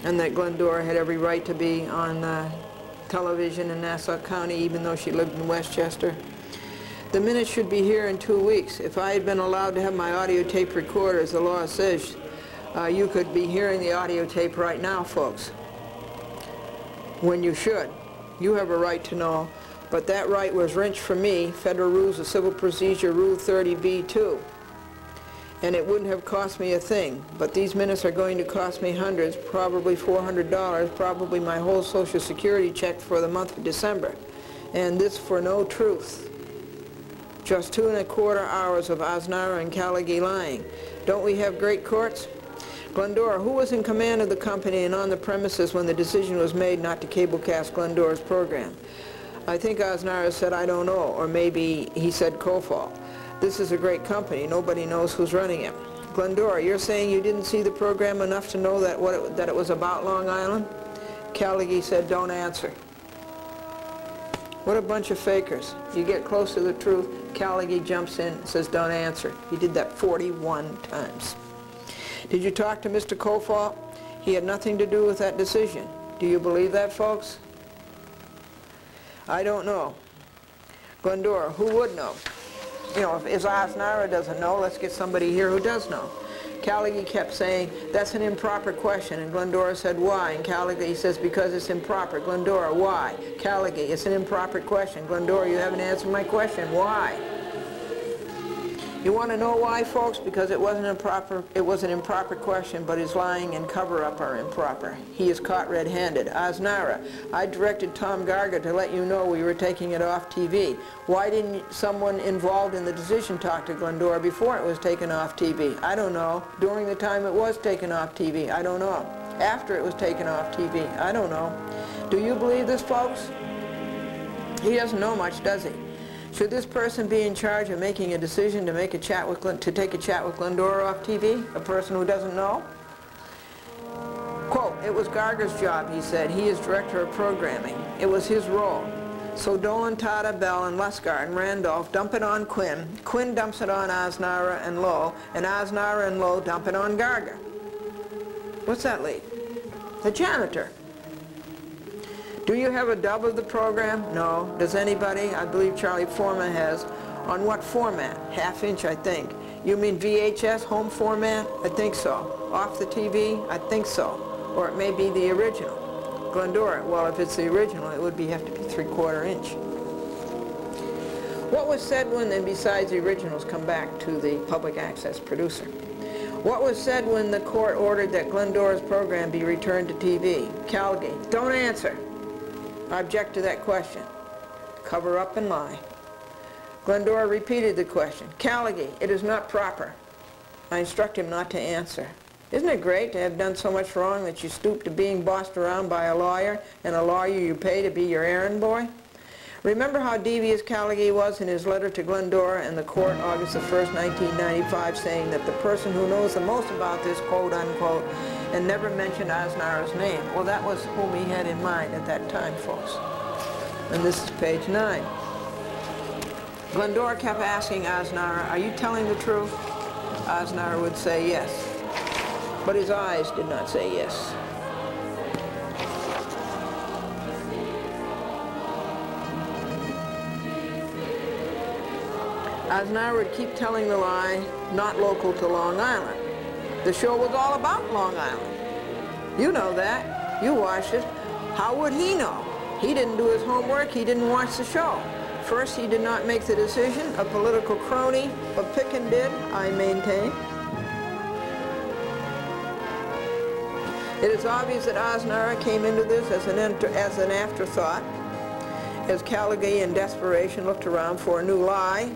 and that Glendora had every right to be on uh, television in Nassau County, even though she lived in Westchester? The minutes should be here in two weeks. If I had been allowed to have my audio tape recorder, as the law says, uh, you could be hearing the audio tape right now, folks, when you should. You have a right to know, but that right was wrenched from me, Federal Rules of Civil Procedure, Rule thirty B two. And it wouldn't have cost me a thing, but these minutes are going to cost me hundreds, probably four hundred dollars, probably my whole Social Security check for the month of December. And this for no truth. Just two and a quarter hours of Osnara and Calighi lying. Don't we have great courts? Glendora, who was in command of the company and on the premises when the decision was made not to cablecast Glendora's program? I think Osnara said, I don't know, or maybe he said Kofal. This is a great company. Nobody knows who's running it. Glendora, you're saying you didn't see the program enough to know that, what it, that it was about Long Island? Calighi said, don't answer. What a bunch of fakers. You get close to the truth, Calighi jumps in and says, don't answer. He did that forty-one times. Did you talk to Mister Kofal? He had nothing to do with that decision. Do you believe that, folks? I don't know. Glendora, who would know? You know, if, if Osnara doesn't know, let's get somebody here who does know. Calighi kept saying, that's an improper question, and Glendora said, why? And Calighi says, because it's improper. Glendora, why? Calighi, it's an improper question. Glendora, you haven't answered my question. Why? You want to know why, folks? Because it wasn't improper, it was an improper question, but his lying and cover-up are improper. He is caught red-handed. Osnara, I directed Tom Garga to let you know we were taking it off T V. Why didn't someone involved in the decision talk to Glendora before it was taken off T V? I don't know. During the time it was taken off T V? I don't know. After it was taken off T V? I don't know. Do you believe this, folks? He doesn't know much, does he? Should this person be in charge of making a decision to make a chat with Glen, to take a chat with Glendora off T V? A person who doesn't know? Quote, it was Garger's job, he said. He is director of programming. It was his role. So Dolan, Tata, Bell, and Luskar and Randolph dump it on Quinn. Quinn dumps it on Osnara and Lowe, and Osnara and Lowe dump it on Garger. What's that lead? The janitor. Do you have a dub of the program? No. Does anybody? I believe Charlie Forman has. On what format? Half inch, I think. You mean V H S, home format? I think so. Off the T V? I think so. Or it may be the original. Glendora, well, if it's the original, it would be, have to be three-quarter inch. What was said when, and besides the originals, come back to the public access producer. What was said when the court ordered that Glendora's program be returned to T V? Calgary, don't answer. I object to that question. Cover up and lie. Glendora repeated the question. Calighi, it is not proper. I instruct him not to answer. Isn't it great to have done so much wrong that you stoop to being bossed around by a lawyer, and a lawyer you pay to be your errand boy? Remember how devious Calighi was in his letter to Glendora and the court August the first, nineteen ninety-five, saying that the person who knows the most about this, quote unquote, and never mentioned Osnara's name. Well, that was whom he had in mind at that time, folks. And this is page nine. Glendora kept asking Osnara, are you telling the truth? Osnara would say yes. But his eyes did not say yes. Osnara would keep telling the lie, not local to Long Island. The show was all about Long Island. You know that. You watched it. How would he know? He didn't do his homework. He didn't watch the show. First, he did not make the decision. A political crony of Picken did, I maintain. It is obvious that Osnara came into this as an, inter as an afterthought, as Calighi in desperation looked around for a new lie.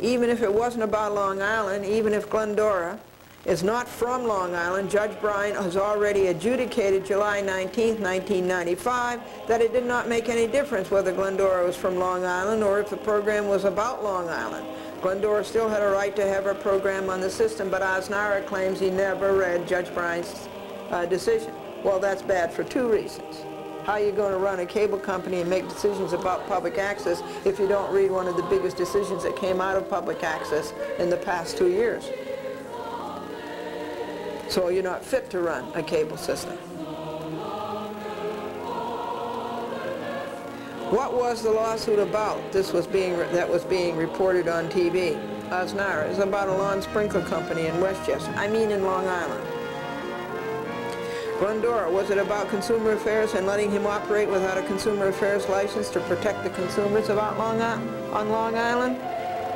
Even if it wasn't about Long Island, even if Glendora is not from Long Island, Judge Brieant has already adjudicated July nineteenth, nineteen ninety-five, that it did not make any difference whether Glendora was from Long Island or if the program was about Long Island. Glendora still had a right to have her program on the system, but Osnara claims he never read Judge Brieant's uh, decision. Well, that's bad for two reasons. How are you going to run a cable company and make decisions about public access if you don't read one of the biggest decisions that came out of public access in the past two years? So you're not fit to run a cable system. What was the lawsuit about this was being that was being reported on T V? Osnara. It was about a lawn sprinkler company in Westchester. I mean in Long Island. Glendora, was it about consumer affairs and letting him operate without a consumer affairs license to protect the consumers about Long Island, on Long Island?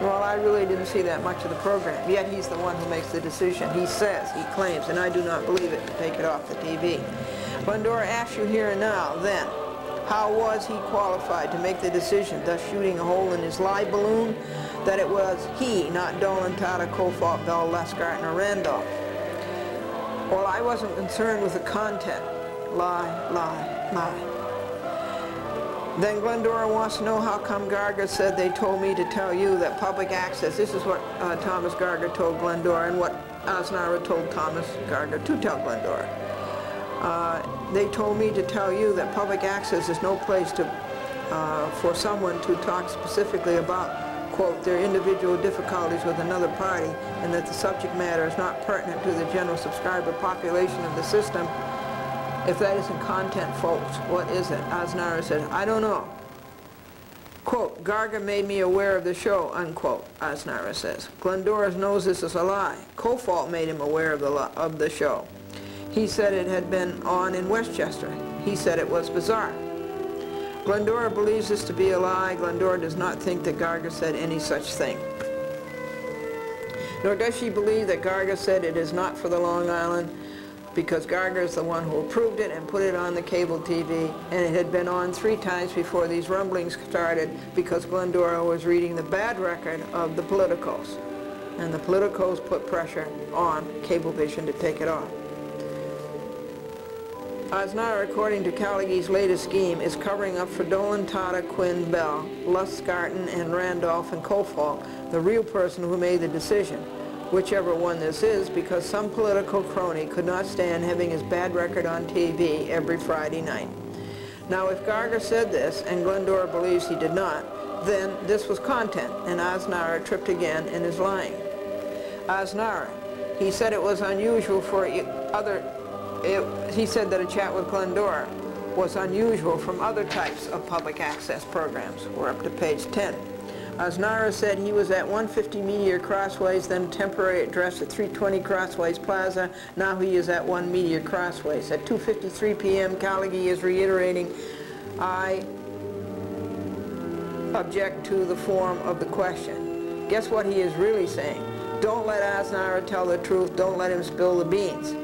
Well, I really didn't see that much of the program, yet he's the one who makes the decision. He says, he claims, and I do not believe it, to take it off the T V. Glendora asks you here and now, then, how was he qualified to make the decision, thus shooting a hole in his lie balloon, that it was he, not Dolan, Tata, Kofalt, Bell, Lesgartner, Randolph? Well, I wasn't concerned with the content. Lie, lie, lie. Then Glendora wants to know how come Garger said they told me to tell you that public access, this is what uh, Thomas Garger told Glendora and what Osnara told Thomas Garger to tell Glendora. Uh, they told me to tell you that public access is no place to, uh, for someone to talk specifically about, quote, their individual difficulties with another party, and that the subject matter is not pertinent to the general subscriber population of the system. If that isn't content, folks, what is it? Osnara said, I don't know. Quote, Garger made me aware of the show, unquote, Osnara says. Glendora knows this is a lie. Kofalt made him aware of the, of the show. He said it had been on in Westchester. He said it was bizarre. Glendora believes this to be a lie. Glendora does not think that Garger said any such thing. Nor does she believe that Garger said it is not for the Long Island, because Garger is the one who approved it and put it on the cable T V, and it had been on three times before these rumblings started, because Glendora was reading the bad record of the politicals, and the politicals put pressure on Cablevision to take it off. Osnara, according to Calighi's latest scheme, is covering up for Dolan, Tata, Quinn, Bell, Lustgarten, and Randolph and Kofalt, the real person who made the decision, whichever one this is, because some political crony could not stand having his bad record on T V every Friday night. Now, if Garger said this, and Glendora believes he did not, then this was content, and Osnara tripped again and is lying. Osnara, he said it was unusual for other... It, he said that a chat with Glendora was unusual from other types of public access programs. We're up to page ten. Osnara said he was at one fifty Meteor Crossways, then temporary address at three twenty Crossways Plaza. Now he is at one Meteor Crossways. At two fifty-three p m, Calighi is reiterating, I object to the form of the question. Guess what he is really saying? Don't let Osnara tell the truth. Don't let him spill the beans.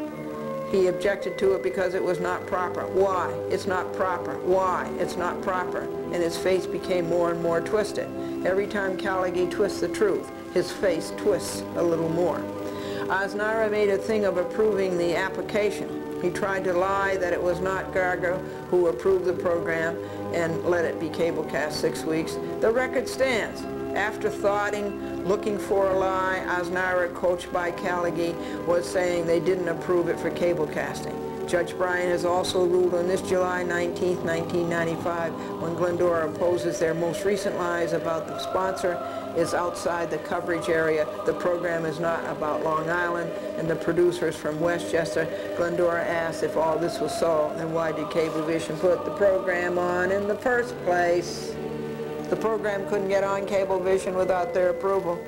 He objected to it because it was not proper. Why? It's not proper. Why? It's not proper. And his face became more and more twisted. Every time Calighi twists the truth, his face twists a little more. Osnara made a thing of approving the application. He tried to lie that it was not Garger who approved the program and let it be cablecast six weeks. The record stands. After thoughting, looking for a lie, Osnara, coached by Calighi, was saying they didn't approve it for cablecasting. Judge Brieant has also ruled on this July nineteenth, nineteen ninety-five, when Glendora opposes their most recent lies about the sponsor is outside the coverage area, the program is not about Long Island, and the producer is from Westchester. Glendora asks if all this was so, then why did Cablevision put the program on in the first place? The program couldn't get on Cablevision without their approval.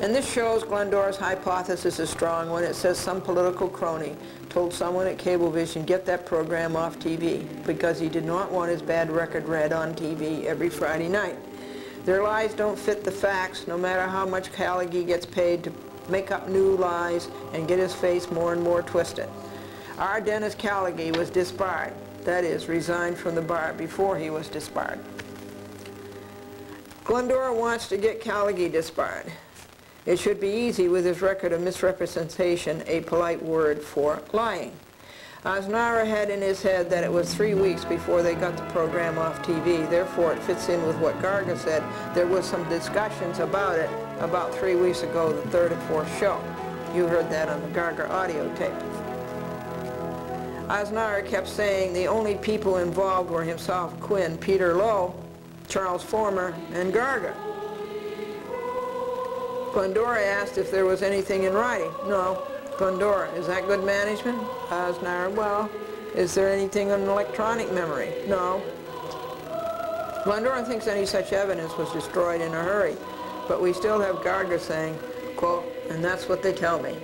And this shows Glendora's hypothesis is strong when it says some political crony told someone at Cablevision, get that program off T V, because he did not want his bad record read on T V every Friday night. Their lies don't fit the facts, no matter how much Calighi gets paid to make up new lies and get his face more and more twisted. Our Dennis Calighi was disbarred. That is, resigned from the bar before he was disbarred. Glendora wants to get Calighi disbarred. It should be easy with his record of misrepresentation, a polite word for lying. Osnara had in his head that it was three weeks before they got the program off T V. Therefore, it fits in with what Garger said. There was some discussions about it about three weeks ago, the third and fourth show. You heard that on the Garger audio tape. Osnara kept saying the only people involved were himself, Quinn, Peter Lowe, Charles Former, and Garger. Glendora asked if there was anything in writing. No. Glendora, is that good management? Osnara, well, Is there anything on electronic memory? No. Londoran thinks any such evidence was destroyed in a hurry, but we still have Gardner saying, quote, and that's what they tell me,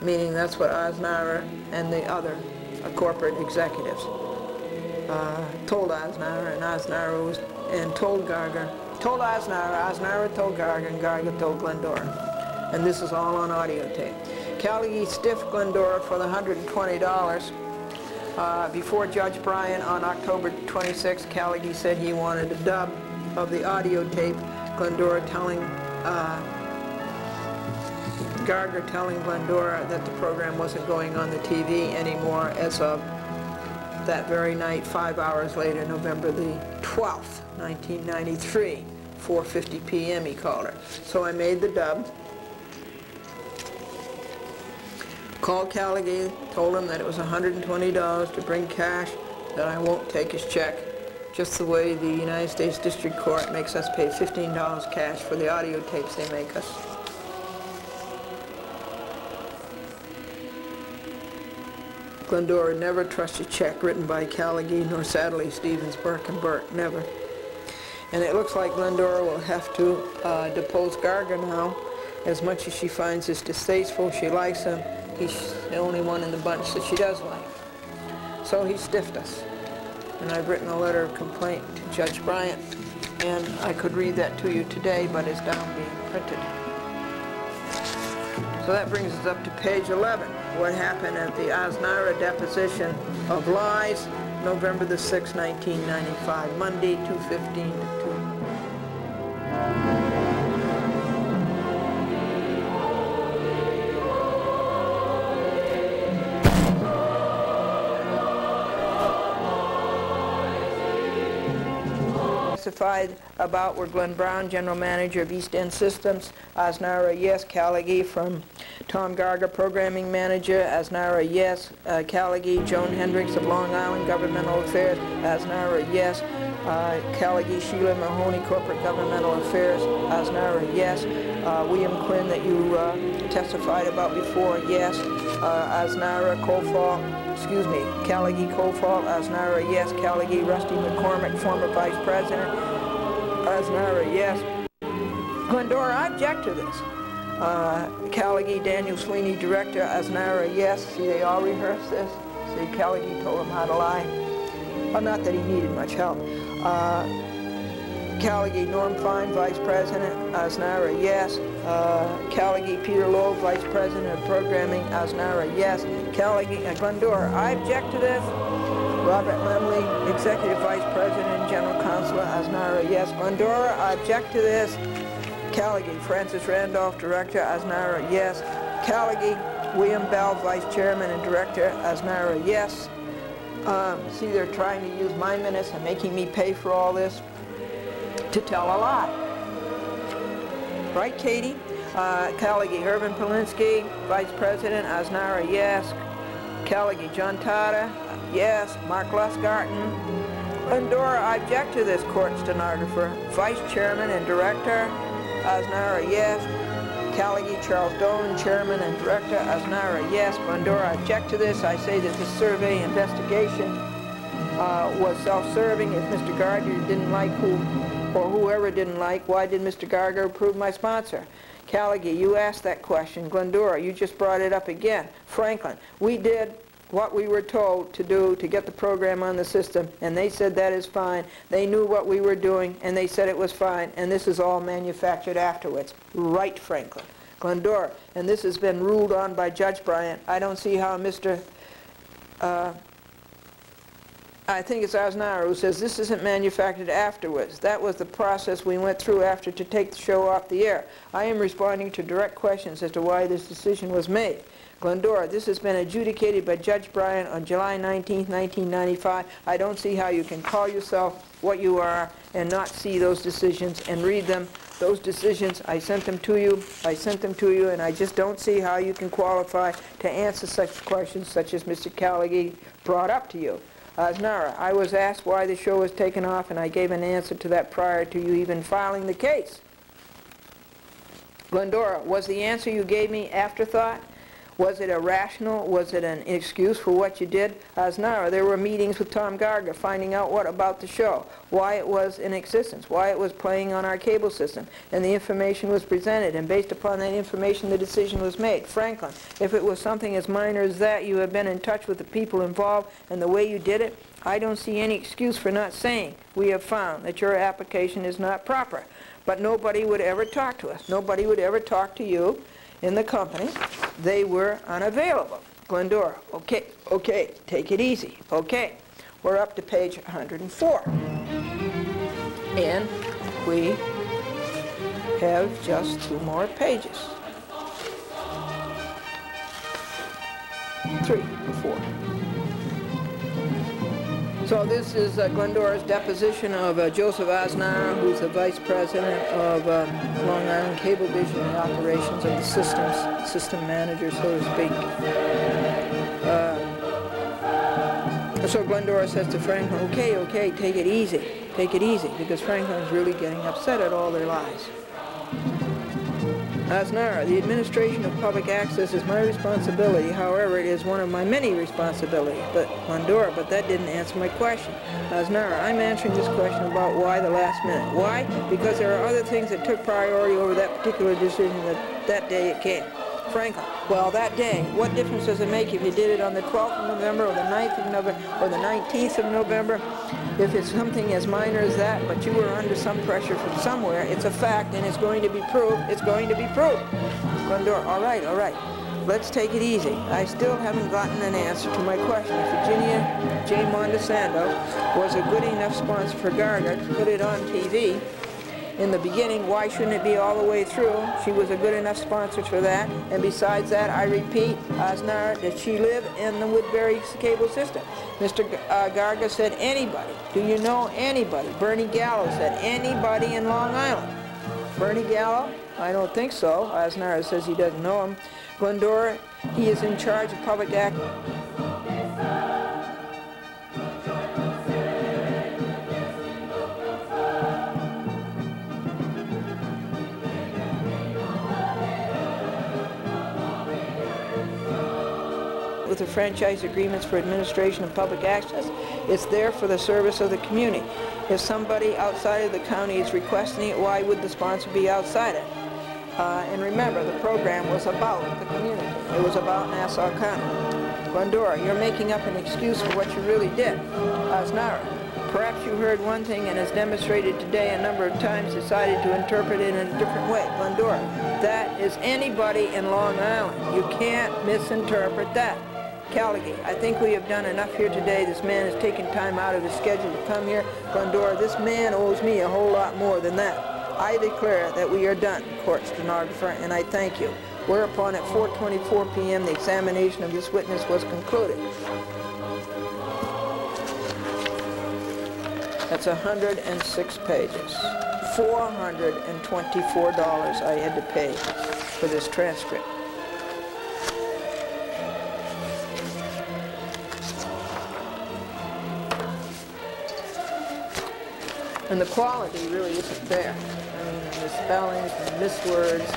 meaning that's what Eisenhower and the other uh, corporate executives uh, told Eisenhower, and Eisenhower was, and told Gardner, told Eisenhower, Eisenhower told Gardner, and Gardner told Glendora. And this is all on audio tape. Callaghan stiffed Glendora for the one hundred twenty dollars. Uh, before Judge Brieant on October twenty-sixth, Callaghan said he wanted a dub of the audio tape, Glendora telling, uh, Gardner telling Glendora that the program wasn't going on the T V anymore as of that very night, five hours later, November the twelfth, nineteen ninety-three, four fifty p m he called her. So I made the dub. Called Callaghan, told him that it was one hundred twenty dollars to bring cash, that I won't take his check, just the way the United States District Court makes us pay fifteen dollars cash for the audio tapes they make us. Glendora never trusted a check written by Callaghan, nor Sadley, Stevens, Burke, and Burke, never. And it looks like Glendora will have to uh, depose Gardner now. As much as she finds this distasteful, she likes him. He's the only one in the bunch that she does like. So he stiffed us. And I've written a letter of complaint to Judge Brieant. And I could read that to you today, but it's down being printed. So that brings us up to page eleven. What happened at the Eisenhower deposition of lies, November the sixth, nineteen ninety-five, Monday, two fifteen to two. About were Glenn Brown, general manager of East End Systems, Eisenhower, yes, Callaghan from Tom Gardner, programming manager, Eisenhower, yes, uh, Callaghan, Joan Hendricks of Long Island, governmental affairs, Eisenhower, yes, uh, Callaghan, Sheila Mahoney, corporate governmental affairs, Eisenhower, yes, uh, William Quinn that you uh, testified about before, yes, uh, Eisenhower, Coalfall, excuse me, Callaghan, Coalfall, Eisenhower, yes, Callaghan, Rusty McCormick, former vice president, Eisenhower, yes. Glendora, I object to this. Uh, Callaghan, Daniel Sweeney, director, Eisenhower, yes. See, they all rehearsed this. See, Callaghan told him how to lie. Well, not that he needed much help. Uh, Callaghan, Norm Fine, vice president, Eisenhower, yes. Uh, Callaghan, Peter Lowell, vice president of programming, Eisenhower, yes. Callaghan, uh, Glendora, I object to this. Robert Lemley, executive vice president and general counsel, Eisenhower, yes. Glendora, I object to this. Callaghan, Francis Randolph, director, Eisenhower, yes. Callaghan, William Bell, vice chairman and director, Eisenhower, yes. Um, see, they're trying to use my minutes and making me pay for all this to tell a lie. Right, Katie? Uh, Callaghan, Herman Polinsky, vice president, Eisenhower, yes. Callaghan, John Tata, yes. Mark Lustgarten. Glendora, I object to this, court stenographer. Vice chairman and director, Eisenhower, yes. Callaghan, Charles Dolan, chairman and director, Eisenhower, yes. Glendora, I object to this. I say that the survey investigation uh, was self-serving. If Mister Gardner didn't like who, or whoever didn't like, why did Mister Gardner approve my sponsor? Callaghan, you asked that question. Glendora, you just brought it up again. Franklin, we did what we were told to do to get the program on the system, and they said that is fine. They knew what we were doing, and they said it was fine, and this is all manufactured afterwards. Right, Franklin. Glendora, and this has been ruled on by Judge Brieant. I don't see how Mister Uh, I think it's Eisenhower who says this isn't manufactured afterwards. That was the process we went through after to take the show off the air. I am responding to direct questions as to why this decision was made. Glendora, this has been adjudicated by Judge Brieant on July nineteenth, nineteen ninety-five. I don't see how you can call yourself what you are and not see those decisions and read them. Those decisions, I sent them to you, I sent them to you, and I just don't see how you can qualify to answer such questions such as Mister Callaghan brought up to you. Eisenhower, I was asked why the show was taken off, and I gave an answer to that prior to you even filing the case. Glendora, was the answer you gave me afterthought? Was it irrational? Was it an excuse for what you did? Aznara, there were meetings with Tom Garga finding out what about the show, why it was in existence, why it was playing on our cable system, and the information was presented, and based upon that information the decision was made. Franklin, if it was something as minor as that, you have been in touch with the people involved and the way you did it, I don't see any excuse for not saying we have found that your application is not proper. But nobody would ever talk to us. Nobody would ever talk to you in the company. They were unavailable. Glendora, okay, okay, take it easy, okay. We're up to page one hundred four. And we have just two more pages. Three or four. So this is uh, Glendora's deposition of uh, Joseph Aznara, who's the vice president of uh, Long Island Cablevision and operations of the systems, system manager, so to speak. Uh, so Glendora says to Franklin, okay, okay, take it easy, take it easy, because Franklin's really getting upset at all their lies. Aznara, the administration of public access is my responsibility. However, it is one of my many responsibilities. But Glendora, but that didn't answer my question. Aznara, I'm answering this question about why the last minute. Why? Because there are other things that took priority over that particular decision that, that day it came. Franklin, well, that day, what difference does it make if you did it on the twelfth of November or the ninth of November or the nineteenth of November? If it's something as minor as that, but you were under some pressure from somewhere, it's a fact and it's going to be proved, it's going to be proved. Glendora, all right, all right, let's take it easy. I still haven't gotten an answer to my question. If Virginia J. Mondesando was a good enough sponsor for Garga to put it on T V, in the beginning, why shouldn't it be all the way through? She was a good enough sponsor for that. And besides that, I repeat, Aznara, did she live in the Woodbury cable system? Mister G uh, Garga said, anybody. Do you know anybody? Bernie Gallo said, anybody in Long Island? Bernie Gallo? I don't think so. Aznara says he doesn't know him. Glendora, he is in charge of public act. With the franchise agreements for administration of public access, it's there for the service of the community. If somebody outside of the county is requesting it, why would the sponsor be outside it? Uh, and remember, the program was about the community. It was about Nassau County. Glendora, you're making up an excuse for what you really did. Aznara, perhaps you heard one thing and as demonstrated today a number of times decided to interpret it in a different way. Glendora, that is anybody in Long Island. You can't misinterpret that. Caligate, I think we have done enough here today. This man has taken time out of his schedule to come here. Glendora, this man owes me a whole lot more than that. I declare that we are done, court stenographer, and I thank you. Whereupon at four twenty-four p m the examination of this witness was concluded. That's one hundred six pages. four hundred twenty-four dollars I had to pay for this transcript. And the quality really isn't there. I mean, the spellings, the miswords,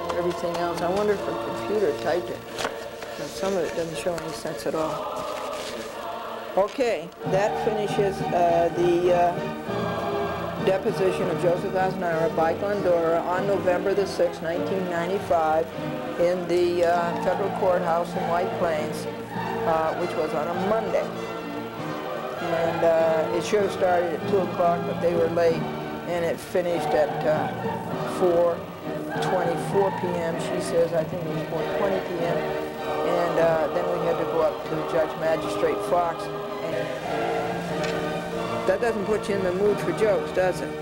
and everything else. I wonder if a computer typed it. And some of it doesn't show any sense at all. Okay, that finishes uh, the uh, deposition of Joseph Aznara by Glendora on November the sixth, nineteen ninety-five, in the uh, federal courthouse in White Plains, uh, which was on a Monday. And uh, it should have started at two o'clock, but they were late, and it finished at uh, four twenty-four p m She says, I think it was four twenty p m And uh, then we had to go up to Judge Magistrate Fox. And that doesn't put you in the mood for jokes, does it?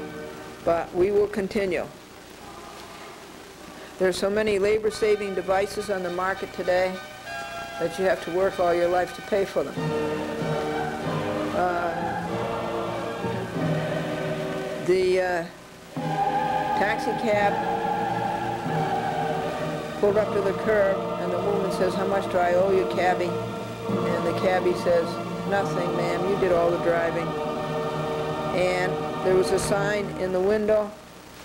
But we will continue. There's so many labor-saving devices on the market today that you have to work all your life to pay for them. Uh, the uh, taxi cab pulled up to the curb, and the woman says, how much do I owe you, cabbie? And the cabbie says, nothing, ma'am, you did all the driving. And there was a sign in the window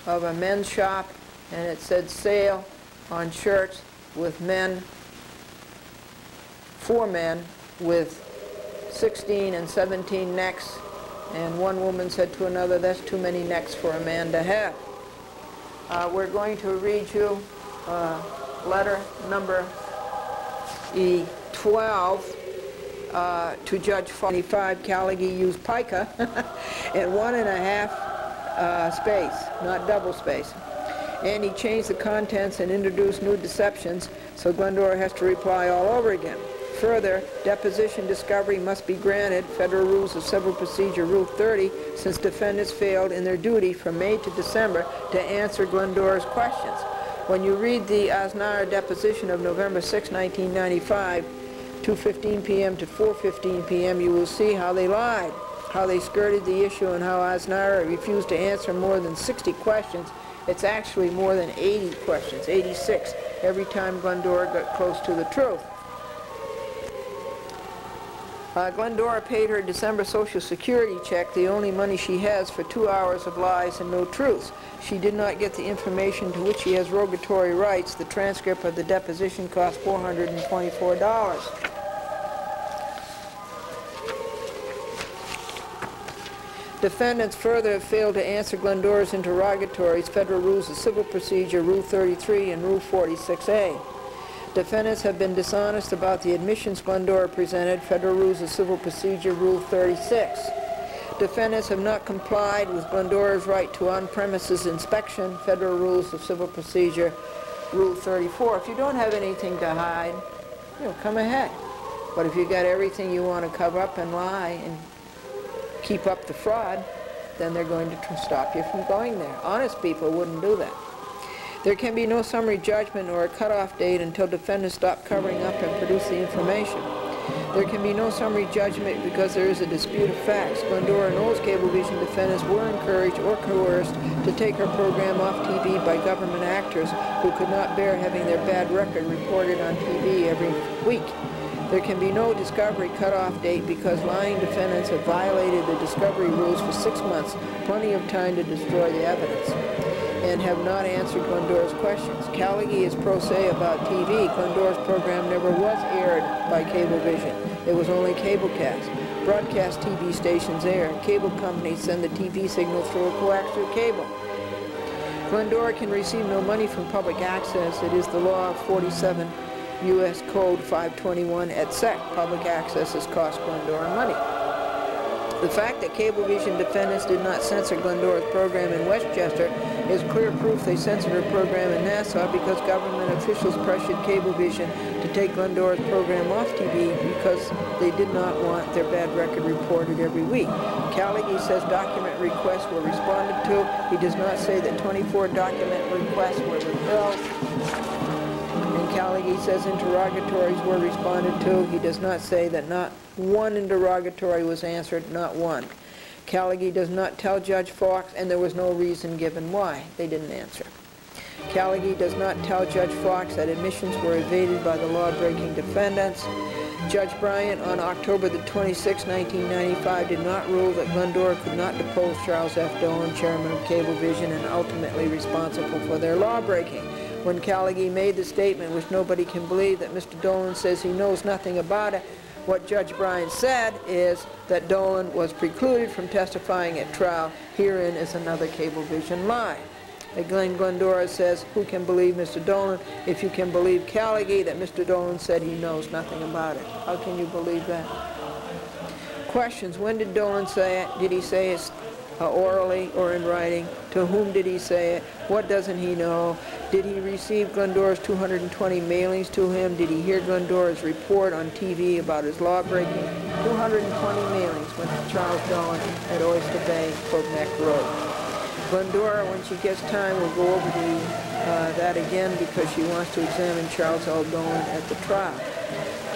of a men's shop, and it said, sale on shirts with men four men with sixteen and seventeen necks, and one woman said to another, that's too many necks for a man to have. Uh, we're going to read you uh, letter number E twelve uh, to Judge forty-five. Calighi used pica and one and a half uh, space, not double space. And he changed the contents and introduced new deceptions, so Glendora has to reply all over again. Further, deposition discovery must be granted, Federal Rules of Civil Procedure Rule thirty, since defendants failed in their duty from May to December to answer Glendora's questions. When you read the Aznara deposition of November sixth, nineteen ninety-five, two fifteen p m to four fifteen p m, you will see how they lied, how they skirted the issue, and how Aznara refused to answer more than sixty questions. It's actually more than eighty questions, eighty-six, every time Glendora got close to the truth. Uh, Glendora paid her December Social Security check, the only money she has, for two hours of lies and no truths. She did not get the information to which she has rogatory rights. The transcript of the deposition cost four hundred twenty-four dollars. Defendants further have failed to answer Glendora's interrogatories, Federal Rules of Civil Procedure, Rule thirty-three and Rule forty-six A. Defendants have been dishonest about the admissions Glendora presented, Federal Rules of Civil Procedure, Rule thirty-six. Defendants have not complied with Glendora's right to on-premises inspection, Federal Rules of Civil Procedure, Rule thirty-four. If you don't have anything to hide, you know, come ahead. But if you got everything you want to cover up and lie and keep up the fraud, then they're going to stop you from going there. Honest people wouldn't do that. There can be no summary judgment or a cutoff date until defendants stop covering up and produce the information. There can be no summary judgment because there is a dispute of facts. Glendora and Owings Cablevision defendants were encouraged or coerced to take her program off T V by government actors who could not bear having their bad record reported on T V every week. There can be no discovery cutoff date because lying defendants have violated the discovery rules for six months, plenty of time to destroy the evidence, and have not answered Glendora's questions. Calighi is pro se about T V. Glendora's program never was aired by Cablevision. It was only cablecast. Broadcast T V stations air. Cable companies send the T V signal through a coaxial cable. Glendora can receive no money from public access. It is the law of forty-seven. U S Code five twenty-one et sec. Public access has cost Glendora money. The fact that Cablevision defendants did not censor Glendora's program in Westchester is clear proof they censored her program in Nassau because government officials pressured Cablevision to take Glendora's program off T V because they did not want their bad record reported every week. Calighi says document requests were responded to. He does not say that twenty-four document requests were fulfilled. Calighi says interrogatories were responded to. He does not say that not one interrogatory was answered, not one. Calighi does not tell Judge Fox, and there was no reason given why they didn't answer. Calighi does not tell Judge Fox that admissions were evaded by the law-breaking defendants. Judge Brieant, on October the twenty-sixth, nineteen ninety-five, did not rule that Glendora could not depose Charles F. Dolan, chairman of Cablevision, and ultimately responsible for their law-breaking. When Calighi made the statement, which nobody can believe, that Mister Dolan says he knows nothing about it, what Judge Brieant said is that Dolan was precluded from testifying at trial. Herein is another Cablevision lie. Again, Glendora says, who can believe Mister Dolan? If you can believe Calighi, that Mister Dolan said he knows nothing about it. How can you believe that? Questions. When did Dolan say it? Did he say it Uh, orally or in writing? To whom did he say it? What doesn't he know? Did he receive Glendora's two hundred twenty mailings to him? Did he hear Glendora's report on T V about his law-breaking? two hundred twenty mailings went to Charles Dolan at Oyster Bay, Quebec Road. Glendora, when she gets time, will go over the, uh, that again because she wants to examine Charles L. Dolan at the trial.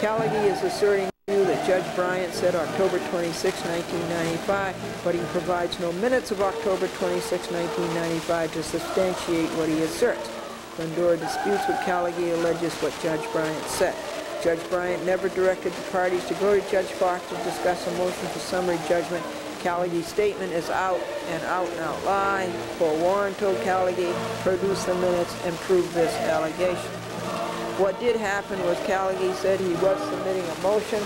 Calighi is asserting that Judge Brieant said October twenty-sixth, nineteen ninety-five, but he provides no minutes of October twenty-sixth, nineteen ninety-five to substantiate what he asserts. Glendora disputes what Calighi alleges what Judge Brieant said. Judge Brieant never directed the parties to go to Judge Fox to discuss a motion for summary judgment. Calighi's statement is out and out and out lie. For Warren told Calighi, produce the minutes and prove this allegation. What did happen was Callaghan said he was submitting a motion.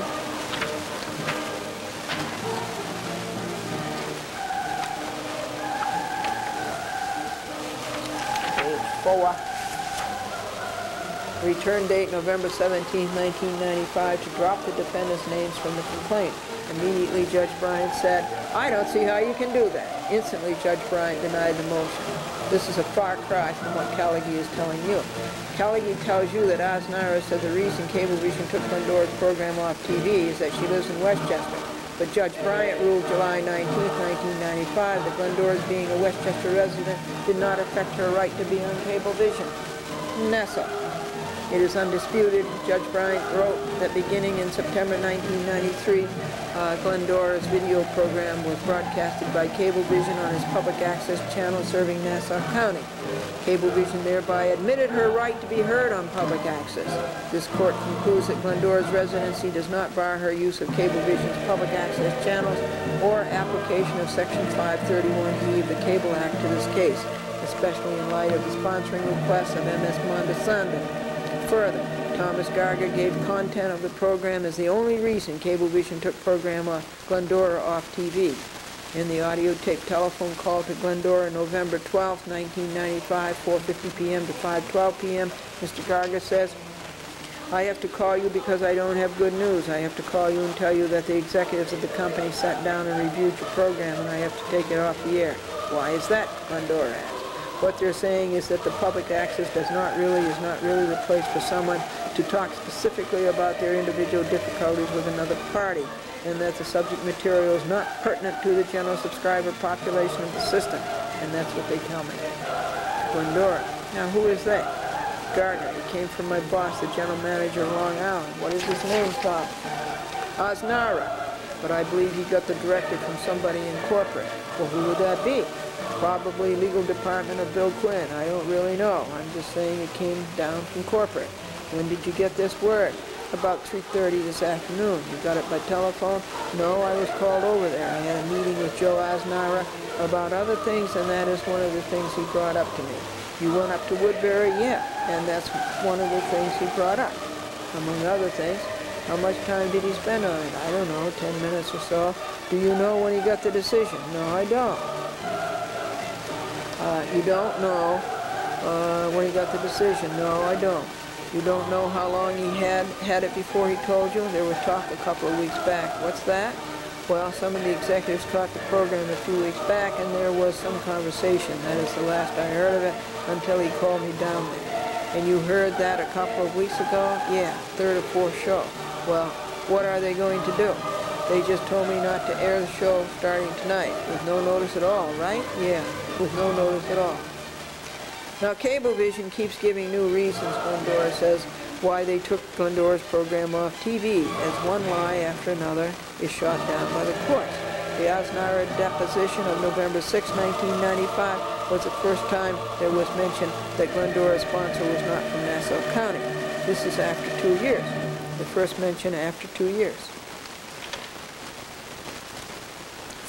Page four. Return date November seventeenth, nineteen ninety-five, to drop the defendant's names from the complaint. Immediately, Judge Brieant said, I don't see how you can do that. Instantly, Judge Brieant denied the motion. This is a far cry from what Callaghan is telling you. Callaghan tells you that Osnara said the reason Cablevision took Lindora's program off T V is that she lives in Westchester. But Judge Brieant ruled July nineteenth, nineteen ninety-five, that Lindora's being a Westchester resident did not affect her right to be on Cablevision. Nassau. It is undisputed, Judge Brieant wrote, that beginning in September nineteen ninety-three, uh, Glendora's video program was broadcasted by Cablevision on its public access channel serving Nassau County. Cablevision thereby admitted her right to be heard on public access. This court concludes that Glendora's residency does not bar her use of Cablevision's public access channels or application of Section five thirty-one E of the Cable Act to this case, especially in light of the sponsoring request of M S Mondesandin. Further, Thomas Garger gave content of the program as the only reason Cablevision took program off Glendora off T V. In the audio tape telephone call to Glendora, November twelfth, nineteen ninety-five, four fifty p m to five twelve p m, Mister Garger says, I have to call you because I don't have good news. I have to call you and tell you that the executives of the company sat down and reviewed your program and I have to take it off the air. Why is that? Glendora asked. What they're saying is that the public access does not really, is not really the place for someone to talk specifically about their individual difficulties with another party, and that the subject material is not pertinent to the general subscriber population of the system. And that's what they tell me. Glendora. Now, who is that? Gardner. It came from my boss, the general manager of Long Island. What is his name, Tom? Osnara. But I believe he got the directive from somebody in corporate. Well, who would that be? Probably legal department of Bill Quinn. I don't really know. I'm just saying it came down from corporate. When did you get this word? About three thirty this afternoon. You got it by telephone? No, I was called over there. I had a meeting with Joe Osnara about other things, and that is one of the things he brought up to me. You went up to Woodbury? Yeah, and that's one of the things he brought up, among other things. How much time did he spend on it? I don't know, ten minutes or so. Do you know when he got the decision? No, I don't. Uh, you don't know uh, when he got the decision. No, I don't. You don't know how long he had had it before he told you? There was talk a couple of weeks back. What's that? Well, some of the executives caught the program a few weeks back, and there was some conversation. That is the last I heard of it until he called me down there. And you heard that a couple of weeks ago? Yeah, third or fourth show. Well, what are they going to do? They just told me not to air the show starting tonight, with no notice at all, right? Yeah. With no notice at all. Now, Cablevision keeps giving new reasons, Glendora says, why they took Glendora's program off T V, as one lie after another is shot down by the courts. The Osnara deposition of November sixth, nineteen ninety-five was the first time there was mention that Glendora's sponsor was not from Nassau County. This is after two years. The first mention after two years.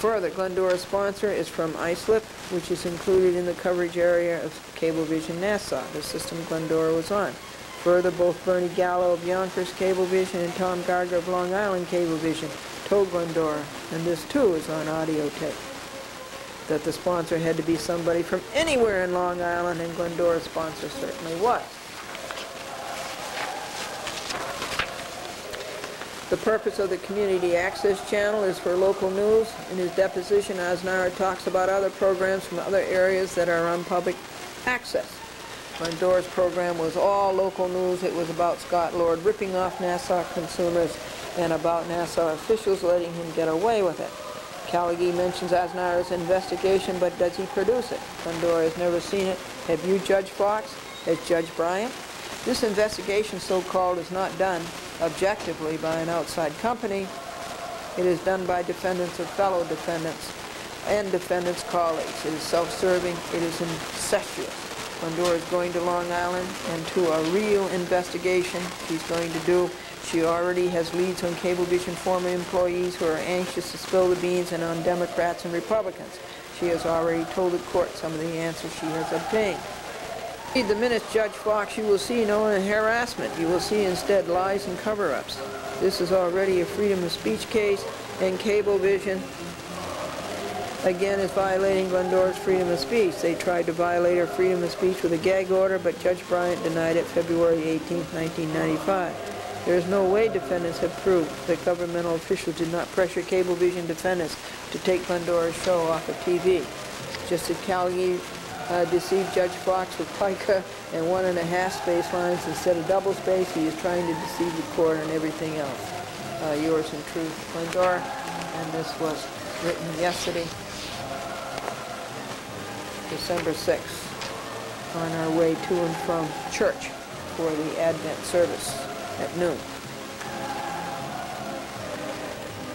Further, Glendora's sponsor is from Islip, which is included in the coverage area of Cablevision Nassau, the system Glendora was on. Further, both Bernie Gallo of Yonkers Cablevision and Tom Garger of Long Island Cablevision told Glendora, and this too is on audio tape, that the sponsor had to be somebody from anywhere in Long Island, and Glendora's sponsor certainly was. The purpose of the community access channel is for local news. In his deposition, Osnara talks about other programs from other areas that are on public access. Glendora's program was all local news. It was about Scott Lord ripping off Nassau consumers and about Nassau officials letting him get away with it. Callaghan mentions Osnara's investigation, but does he produce it? Glendora has never seen it. Have you, Judge Fox? Has Judge Brieant? This investigation, so-called, is not done objectively by an outside company. It is done by defendants or fellow defendants and defendants' colleagues. It is self-serving. It is incestuous. Glendora is going to Long Island and to a real investigation she's going to do. She already has leads on Cablevision former employees who are anxious to spill the beans and on Democrats and Republicans. She has already told the court some of the answers she has obtained. Read the minutes, Judge Fox. You will see no harassment. You will see instead lies and cover-ups. This is already a freedom of speech case, and Cablevision again is violating Glendora's freedom of speech. They tried to violate her freedom of speech with a gag order, but Judge Brieant denied it February eighteenth, nineteen ninety-five. There is no way defendants have proved that governmental officials did not pressure Cablevision defendants to take Glendora's show off of T V. Just at Calgary, Uh, deceived Judge Fox with pica and one and a half space lines instead of double space. He is trying to deceive the court and everything else. Uh, yours in truth, Glendora. And this was written yesterday, December sixth, on our way to and from church for the Advent service at noon.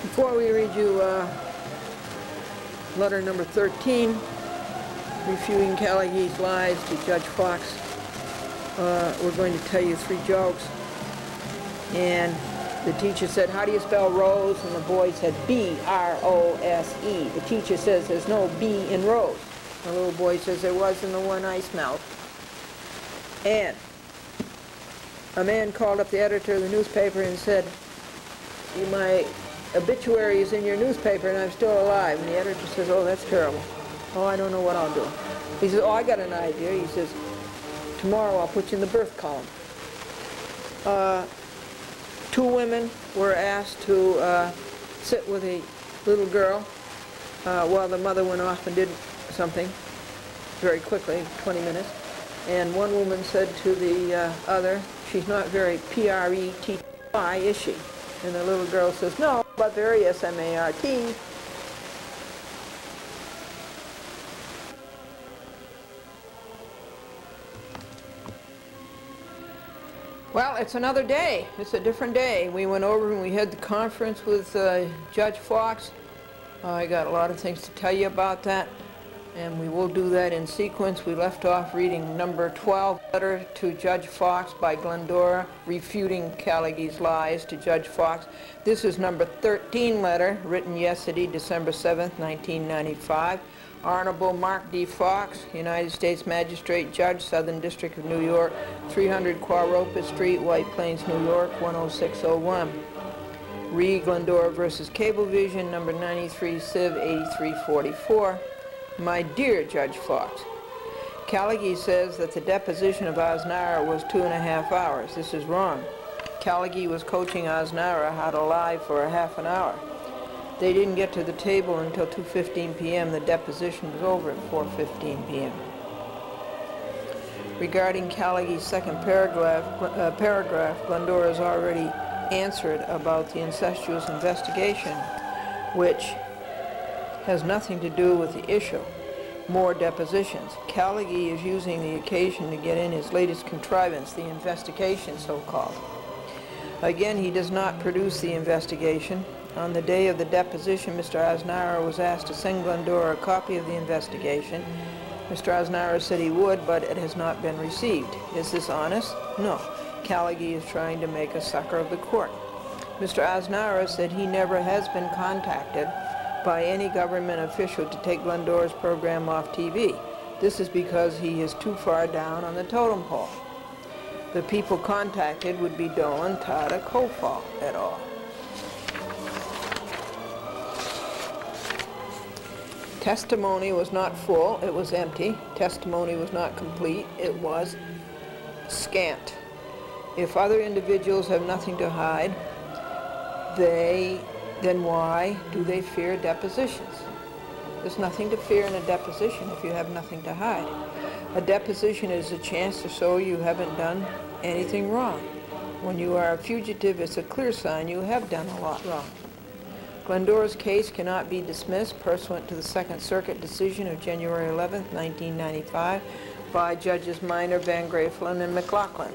Before we read you uh, letter number thirteen, refuting Calgee's lies to Judge Fox, uh, we're going to tell you three jokes. And the teacher said, how do you spell Rose? And the boy said, B R O S E. The teacher says, there's no B in Rose. The little boy says, there was in the one I smelled. And a man called up the editor of the newspaper and said, my obituary is in your newspaper and I'm still alive. And the editor says, oh, that's terrible. Oh, I don't know what I'll do. He says, oh, I got an idea. He says, tomorrow I'll put you in the birth column. Uh, two women were asked to uh, sit with a little girl uh, while the mother went off and did something very quickly, twenty minutes. And one woman said to the uh, other, she's not very P R E T T Y, is she? And the little girl says, no, but very S M A R T. Well, it's another day. It's a different day. We went over and we had the conference with uh, Judge Fox. Uh, I got a lot of things to tell you about that, and we will do that in sequence. We left off reading number twelve, letter to Judge Fox by Glendora, refuting Calgee's lies to Judge Fox. This is number thirteen letter, written yesterday, December seventh, nineteen ninety-five. Honorable Mark D. Fox, United States Magistrate Judge, Southern District of New York, three hundred Quaropa Street, White Plains, New York, one oh six oh one. Re Glendora versus Cablevision, number ninety-three, Civ eighty-three forty-four. My dear Judge Fox, Calgee says that the deposition of Aznara was two and a half hours. This is wrong. Calgee was coaching Aznara how to lie for a half an hour. They didn't get to the table until two fifteen p m The deposition was over at four fifteen p m Regarding Calgee's second paragraph, uh, paragraph, Glendora has already answered about the incestuous investigation, which has nothing to do with the issue. More depositions. Calgee is using the occasion to get in his latest contrivance, the investigation, so-called. Again, he does not produce the investigation. On the day of the deposition, Mister Aznara was asked to send Glendora a copy of the investigation. Mister Aznara said he would, but it has not been received. Is this honest? No. Calgee is trying to make a sucker of the court. Mister Aznara said he never has been contacted by any government official to take Glendora's program off T V. This is because he is too far down on the totem pole. The people contacted would be Dolan, Tata, Kofal, et al. Testimony was not full, it was empty. Testimony was not complete, it was scant. If other individuals have nothing to hide, they, then why do they fear depositions? There's nothing to fear in a deposition if you have nothing to hide. A deposition is a chance to show you haven't done anything wrong. When you are a fugitive, it's a clear sign you have done a lot wrong. Glendora's case cannot be dismissed pursuant to the Second Circuit decision of January eleventh, nineteen ninety-five by Judges Minor, Van Grafelin, and McLaughlin.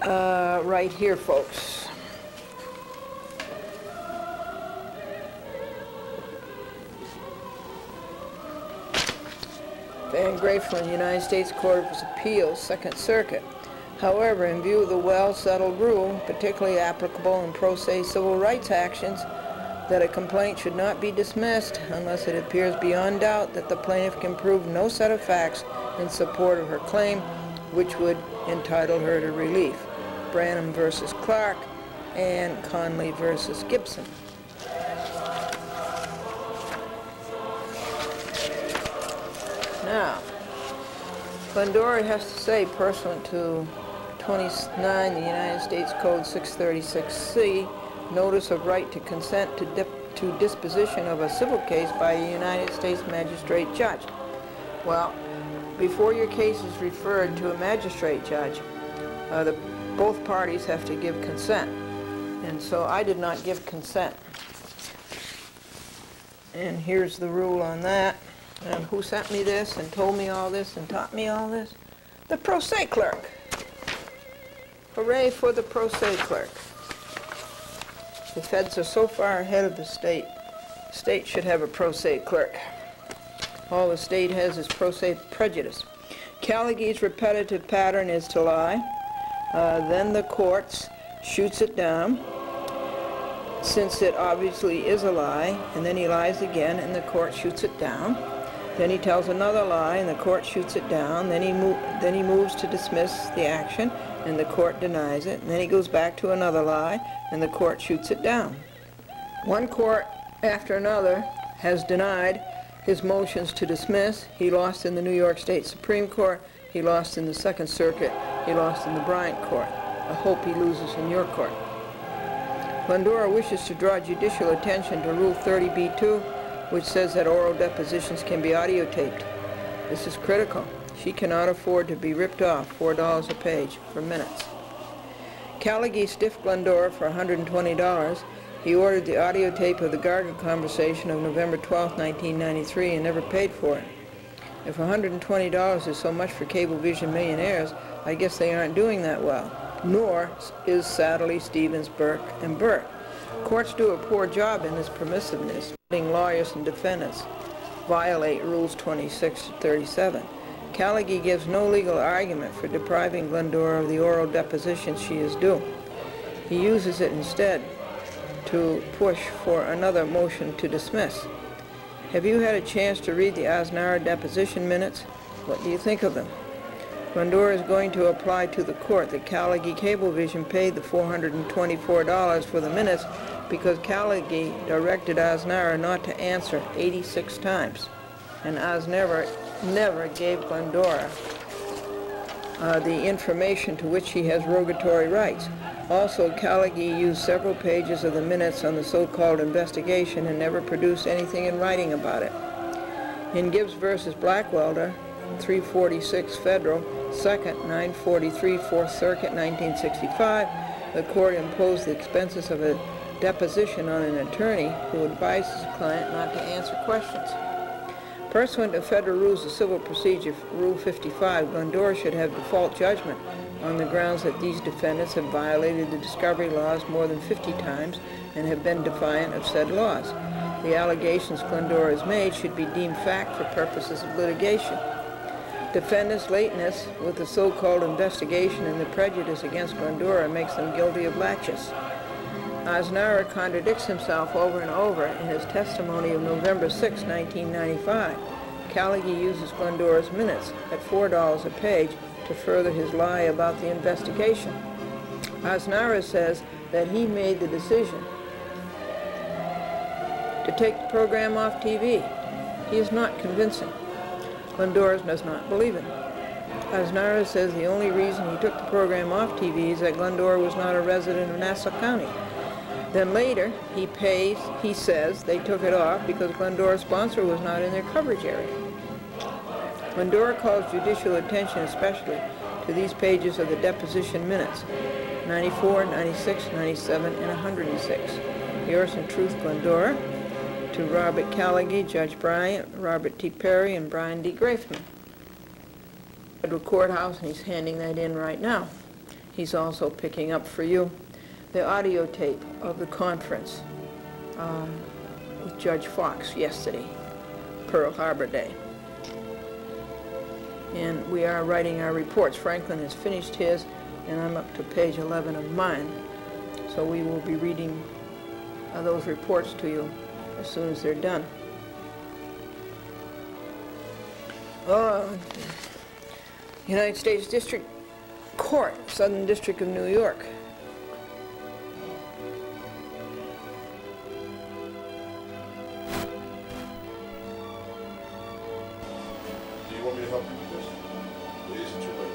Uh, right here, folks. Van Grafelin, United States Court of Appeals, Second Circuit. However, in view of the well-settled rule, particularly applicable in pro se civil rights actions, that a complaint should not be dismissed unless it appears beyond doubt that the plaintiff can prove no set of facts in support of her claim which would entitle her to relief. Branham versus Clark and Conley versus Gibson. Now, Glendora has to say pursuant to twenty-nine, the United States Code six thirty-six C, notice of right to consent to, dip, to disposition of a civil case by a United States magistrate judge. Well, before your case is referred to a magistrate judge, uh, the, both parties have to give consent. And so I did not give consent. And here's the rule on that. And who sent me this and told me all this and taught me all this? The pro se clerk. Hooray for the pro se clerk. The feds are so far ahead of the state. State should have a pro se clerk. All the state has is pro se prejudice. Calighi's repetitive pattern is to lie. Uh, then the courts shoots it down, since it obviously is a lie, and then he lies again, and the court shoots it down. Then he tells another lie, and the court shoots it down. Then he, mo- then he moves to dismiss the action, and the court denies it. And then he goes back to another lie, and the court shoots it down. One court after another has denied his motions to dismiss. He lost in the New York State Supreme Court. He lost in the Second Circuit. He lost in the Bryant Court. I hope he loses in your court. Glendora wishes to draw judicial attention to Rule thirty B two, which says that oral depositions can be audiotaped. This is critical. She cannot afford to be ripped off four dollars a page for minutes. Calighi stiffed Glendora for one hundred twenty dollars. He ordered the audiotape of the Gardner conversation of November twelfth, nineteen ninety-three, and never paid for it. If one hundred twenty dollars is so much for Cablevision millionaires, I guess they aren't doing that well. Nor is Satterlee, Stevens, Burke, and Burke. Courts do a poor job in this permissiveness, letting lawyers and defendants violate Rules twenty-six to thirty-seven. Calighi gives no legal argument for depriving Glendora of the oral deposition she is due. He uses it instead to push for another motion to dismiss. Have you had a chance to read the Aznara deposition minutes? What do you think of them? Glendora is going to apply to the court that Calighi Cablevision paid the four hundred twenty-four dollars for the minutes because Calighi directed Aznara not to answer eighty-six times. And Aznara never gave Glendora uh, the information to which he has rogatory rights. Also, Calighi used several pages of the minutes on the so-called investigation and never produced anything in writing about it. In Gibbs versus Blackwelder, three forty-six Federal, second, nine forty-three, Fourth Circuit, nineteen sixty-five, the court imposed the expenses of a deposition on an attorney who advised his client not to answer questions. Pursuant to Federal Rules of Civil Procedure, Rule fifty-five, Glendora should have default judgment on the grounds that these defendants have violated the discovery laws more than fifty times and have been defiant of said laws. The allegations Glendora has made should be deemed fact for purposes of litigation. Defendants' lateness with the so-called investigation and the prejudice against Glendora makes them guilty of laches. Aznara contradicts himself over and over in his testimony of November sixth, nineteen ninety-five. Calighi uses Glendora's minutes at four dollars a page to further his lie about the investigation. Aznara says that he made the decision to take the program off T V. He is not convincing. Glendora does not believe it. Aznara says the only reason he took the program off T V is that Glendora was not a resident of Nassau County. Then later, he pays, he says they took it off because Glendora's sponsor was not in their coverage area. Glendora calls judicial attention especially to these pages of the deposition minutes, ninety-four, ninety-six, ninety-seven, and one hundred six. Yours in truth, Glendora. To Robert Calighi, Judge Brieant, Robert T. Perry, and Brian D. Grafman. Federal Courthouse, and he's handing that in right now. He's also picking up for you the audio tape of the conference um, with Judge Fox yesterday, Pearl Harbor Day. And we are writing our reports. Franklin has finished his, and I'm up to page eleven of mine. So we will be reading uh, those reports to you as soon as they're done. Uh, United States District Court, Southern District of New York. Do you want me to help you with this? It isn't too late.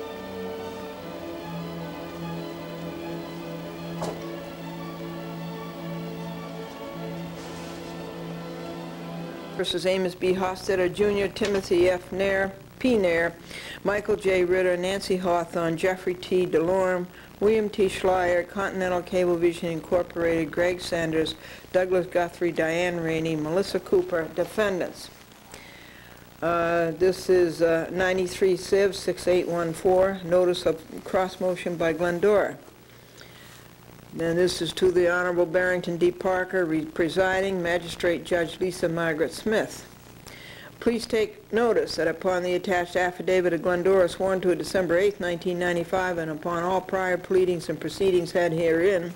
Versus Amos B. Hostetter, Junior, Timothy F. Nair, P. Nair, Michael J. Ritter, Nancy Hawthorne, Jeffrey T. DeLorme, William T. Schleyer, Continental Cablevision Incorporated, Greg Sanders, Douglas Guthrie, Diane Rainey, Melissa Cooper, defendants. Uh, this is uh, ninety-three Civ sixty-eight fourteen, notice of cross motion by Glendora. And this is to the Honorable Barrington D. Parker, presiding, Magistrate Judge Lisa Margaret Smith. Please take notice that upon the attached affidavit of Glendora sworn to December eighth, nineteen ninety-five, and upon all prior pleadings and proceedings had herein,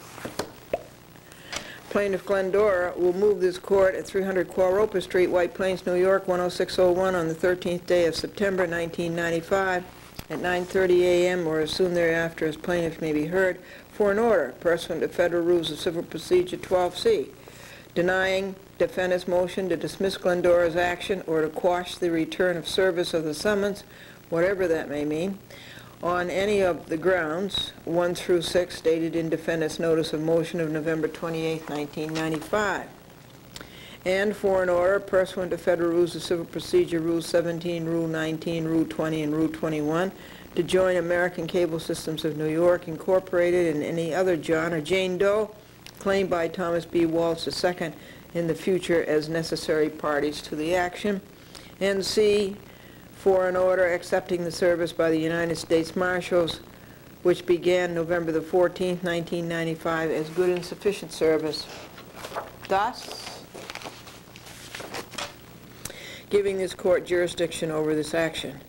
plaintiff Glendora will move this court at three hundred Quaropa Street, White Plains, New York, one oh six oh one on the thirteenth day of September nineteen ninety-five at nine thirty a m or as soon thereafter as plaintiff may be heard for an order pursuant to Federal Rules of Civil Procedure twelve C, denying defendant's motion to dismiss Glendora's action or to quash the return of service of the summons, whatever that may mean, on any of the grounds, one through six, stated in defendant's notice of motion of November twenty-eighth, nineteen ninety-five. And for an order pursuant to Federal Rules of Civil Procedure, Rule seventeen, Rule nineteen, Rule twenty, and Rule twenty-one, to join American Cable Systems of New York, Incorporated, and any other John or Jane Doe, claimed by Thomas B. Walsh the Second, in the future as necessary parties to the action, and C, for an order accepting the service by the United States Marshals, which began November the fourteenth, nineteen ninety-five, as good and sufficient service, thus giving this court jurisdiction over this action.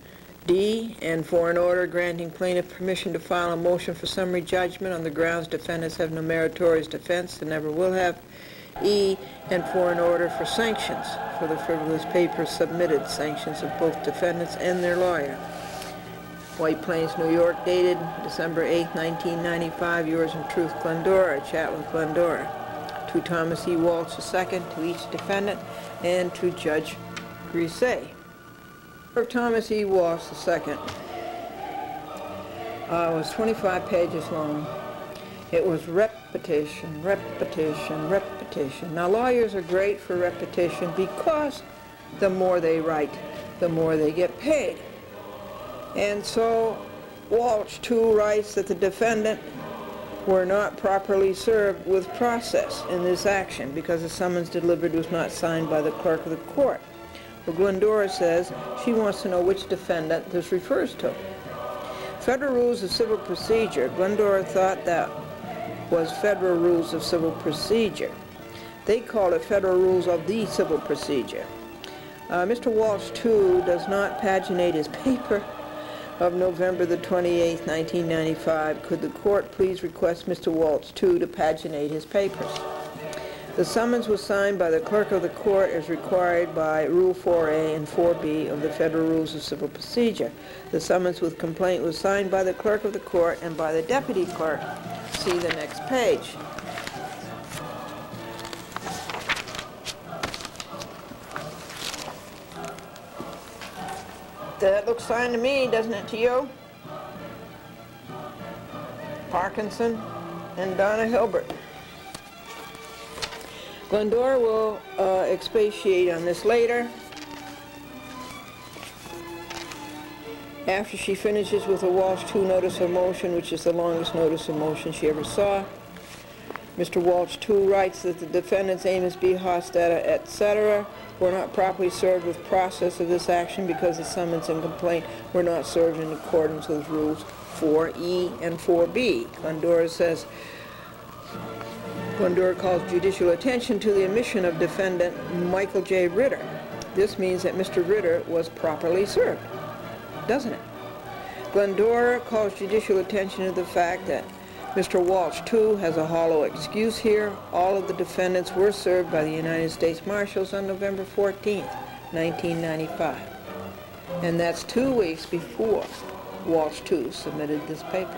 D, and for an order granting plaintiff permission to file a motion for summary judgment on the grounds defendants have no meritorious defense and never will have. E, and for an order for sanctions for the frivolous papers submitted, sanctions of both defendants and their lawyer. White Plains, New York, dated December eighth, nineteen ninety-five, yours in truth, Glendora, chat with Glendora, to Thomas E. Walsh the Second, to each defendant, and to Judge Griset. For Thomas E. Walsh the Second, uh, was twenty-five pages long. It was repetition, repetition, repetition. Now, lawyers are great for repetition because the more they write, the more they get paid. And so Walsh two writes that the defendant were not properly served with process in this action because the summons delivered was not signed by the clerk of the court. Well, Glendora says she wants to know which defendant this refers to. Federal Rules of Civil Procedure, Glendora thought that was Federal Rules of Civil Procedure. They called it Federal Rules of the Civil Procedure. Uh, Mister Walsh two does not paginate his paper of November the twenty-eighth, nineteen ninety-five. Could the court please request Mister Walsh two to paginate his papers? The summons was signed by the clerk of the court as required by Rule four A and four B of the Federal Rules of Civil Procedure. The summons with complaint was signed by the clerk of the court and by the deputy clerk. See the next page. That looks signed to me, doesn't it to you? Parkinson and Donna Hilbert. Glendora will uh, expatiate on this later after she finishes with a Walsh two notice of motion, which is the longest notice of motion she ever saw. Mister Walsh two writes that the defendants Amos B. Hostetter, et cetera, were not properly served with process of this action because the summons and complaint were not served in accordance with Rules four E and four B. Glendora says, Glendora calls judicial attention to the omission of defendant Michael J. Ritter. This means that Mister Ritter was properly served, doesn't it? Glendora calls judicial attention to the fact that Mister Walsh, too, has a hollow excuse here. All of the defendants were served by the United States Marshals on November fourteenth, nineteen ninety-five. And that's two weeks before Walsh, too, submitted this paper.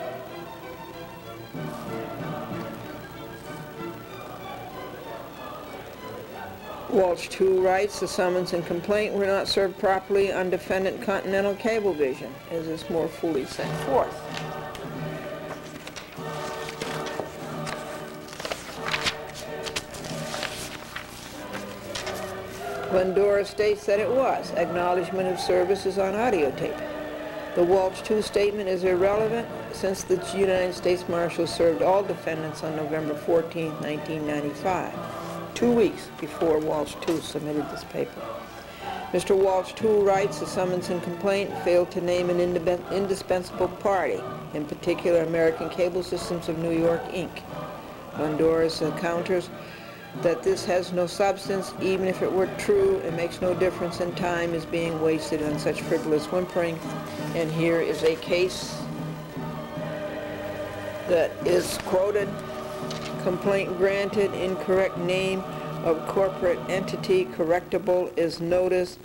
Walsh, too, writes, the summons and complaint were not served properly on defendant Continental Cablevision, as is more fully set forth. Glendora states that it was. Acknowledgement of service is on audio tape. The Walsh two statement is irrelevant since the United States Marshals served all defendants on November fourteenth, nineteen ninety-five, two weeks before Walsh two submitted this paper. Mister Walsh two writes, the summons and complaint failed to name an indispensable party, in particular American Cable Systems of New York, Incorporated. Glendora counters that this has no substance, even if it were true, it makes no difference, and time is being wasted on such frivolous whimpering. And here is a case that is quoted. Complaint granted, incorrect name of corporate entity, correctable, is noticed,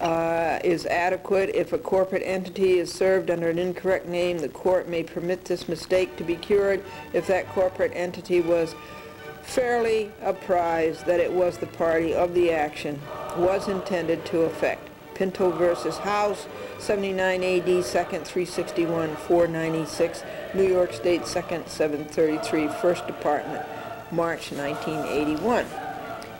uh, is adequate. If a corporate entity is served under an incorrect name, the court may permit this mistake to be cured if that corporate entity was fairly apprised that it was the party of the action was intended to affect. Pinto versus House, seventy-nine A D, second, three sixty-one, four ninety-six, New York State, second, seven thirty-three, first Department, March nineteen eighty-one.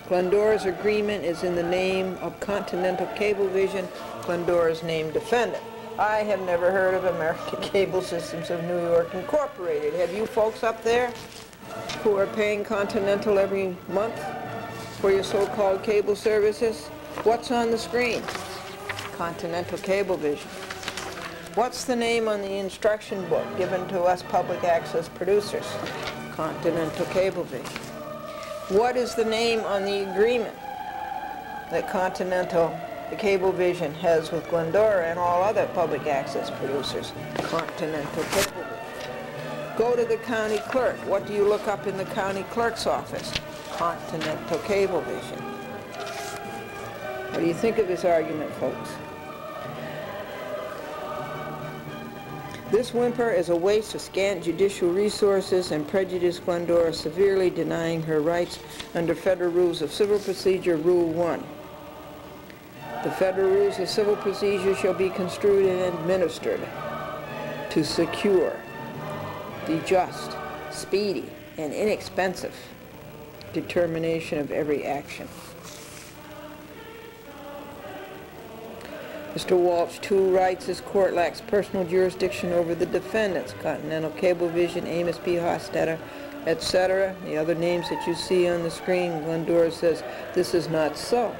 Glendora's agreement is in the name of Continental Cablevision, Glendora's named defendant. I have never heard of American Cable Systems of New York, Incorporated. Have you folks up there who are paying Continental every month for your so-called cable services? What's on the screen? Continental Cablevision. What's the name on the instruction book given to us public access producers? Continental Cablevision. What is the name on the agreement that Continental Cablevision has with Glendora and all other public access producers? Continental Cablevision. Go to the county clerk. What do you look up in the county clerk's office? Continental Cablevision. What do you think of this argument, folks? This whimper is a waste of scant judicial resources and prejudiced Glendora severely, denying her rights under Federal Rules of Civil Procedure, Rule one. The Federal Rules of Civil Procedure shall be construed and administered to secure the just, speedy, and inexpensive determination of every action. Mister Walsh, too, writes, this court lacks personal jurisdiction over the defendants, Continental Cablevision, Amos P. Hostetter, et cetera. The other names that you see on the screen, Glendora says, this is not so.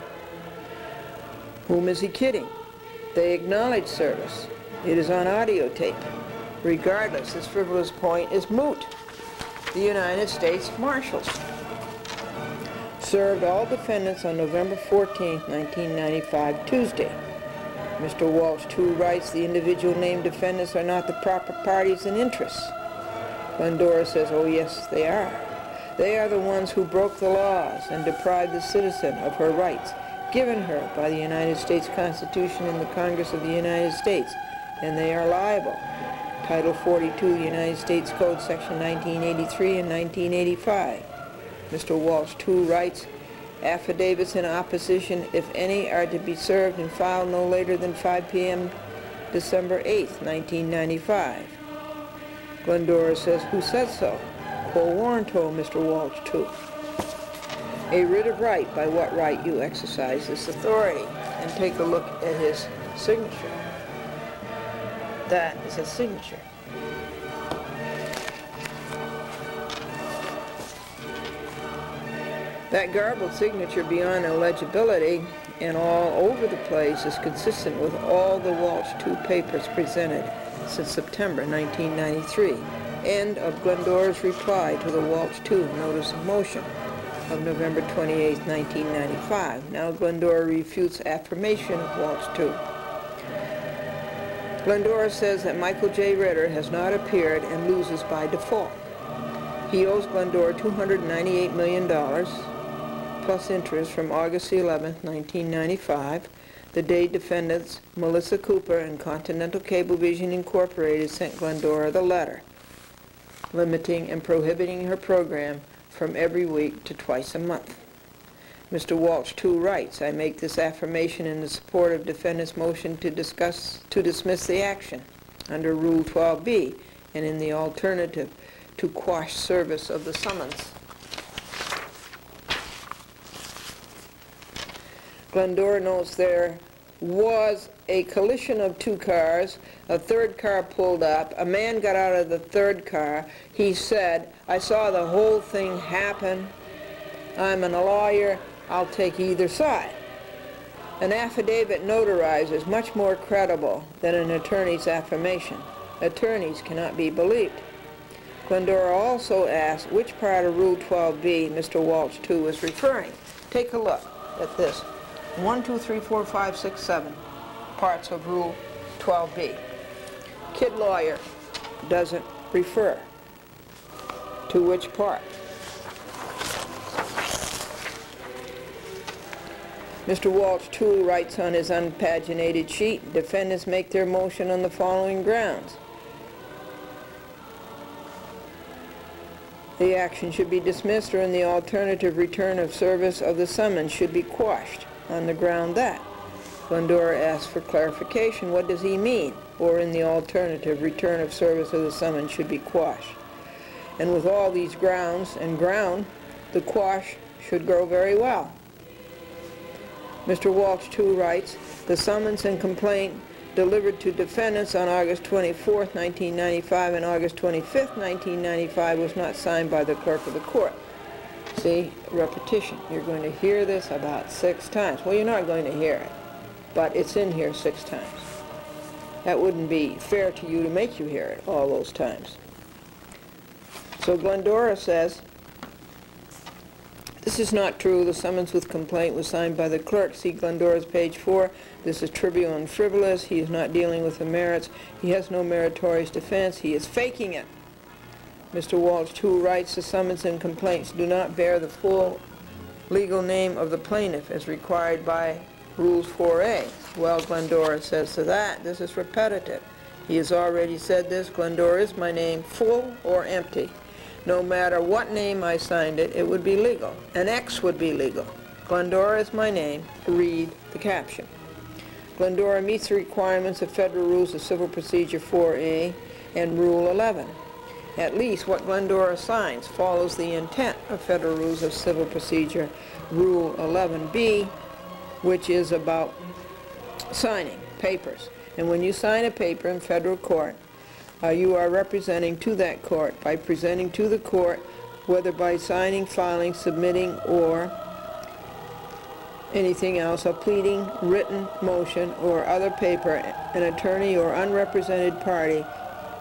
Whom is he kidding? They acknowledge service. It is on audio tape. Regardless, this frivolous point is moot. The United States Marshals served all defendants on November fourteenth, nineteen ninety-five, Tuesday. Mister Walsh, too, writes, the individual named defendants are not the proper parties and interests. Glendora says, oh yes, they are. They are the ones who broke the laws and deprived the citizen of her rights given her by the United States Constitution and the Congress of the United States, and they are liable. Title forty-two, United States Code, Section nineteen eighty-three and nineteen eighty-five. Mister Walsh, too, writes, affidavits in opposition, if any, are to be served and filed no later than five P M December eighth, nineteen ninety-five. Glendora says, who said so? Quo warranto, Mister Walsh, too. A writ of right, by what right you exercise this authority. And take a look at his signature. That is a signature. That garbled signature beyond illegibility and all over the place is consistent with all the Walsh two papers presented since September nineteen ninety-three. End of Glendora's reply to the Walsh two notice of motion of November twenty-eighth, nineteen ninety-five. Now Glendora refutes affirmation of Walsh two. Glendora says that Michael J. Ritter has not appeared and loses by default. He owes Glendora two hundred ninety-eight million dollars plus interest from August eleventh, nineteen ninety-five, the day defendants Melissa Cooper and Continental Cablevision Incorporated sent Glendora the letter, limiting and prohibiting her program from every week to twice a month. Mister Walsh two writes, I make this affirmation in the support of defendant's motion to discuss to dismiss the action under Rule twelve B and in the alternative to quash service of the summons. Glendora notes there was a collision of two cars, a third car pulled up, a man got out of the third car, he said, I saw the whole thing happen, I'm a lawyer, I'll take either side. An affidavit notarized is much more credible than an attorney's affirmation. Attorneys cannot be believed. Glendora also asked which part of Rule twelve B Mister Walsh two was referring. Take a look at this. one, two, three, four, five, six, seven parts of Rule twelve B. Kid lawyer doesn't refer to which part. Mister Walsh two writes on his unpaginated sheet, defendants make their motion on the following grounds. The action should be dismissed or in the alternative return of service of the summons should be quashed on the ground that. Glendora asks for clarification, what does he mean? Or in the alternative return of service of the summons should be quashed. And with all these grounds and ground, the quash should go very well. Mister Walsh two writes, the summons and complaint delivered to defendants on August twenty-fourth, nineteen ninety-five and August twenty-fifth, nineteen ninety-five was not signed by the clerk of the court. See, repetition. You're going to hear this about six times. Well, you're not going to hear it, but it's in here six times. That wouldn't be fair to you to make you hear it all those times. So Glendora says, this is not true. The summons with complaint was signed by the clerk. See Glendora's page four. This is trivial and frivolous. He is not dealing with the merits. He has no meritorious defense. He is faking it. Mister Walsh two writes, the summons and complaints do not bear the full legal name of the plaintiff as required by Rules four A. Well, Glendora says to that, this is repetitive. He has already said this. Glendora is my name, full or empty. No matter what name I signed it, it would be legal. An X would be legal. Glendora is my name. Read the caption. Glendora meets the requirements of Federal Rules of Civil Procedure four A and Rule eleven. At least what Glendora signs follows the intent of Federal Rules of Civil Procedure Rule eleven B, which is about signing papers. And when you sign a paper in federal court, Uh, you are representing to that court by presenting to the court, whether by signing, filing, submitting, or anything else, a pleading, written motion, or other paper, an attorney or unrepresented party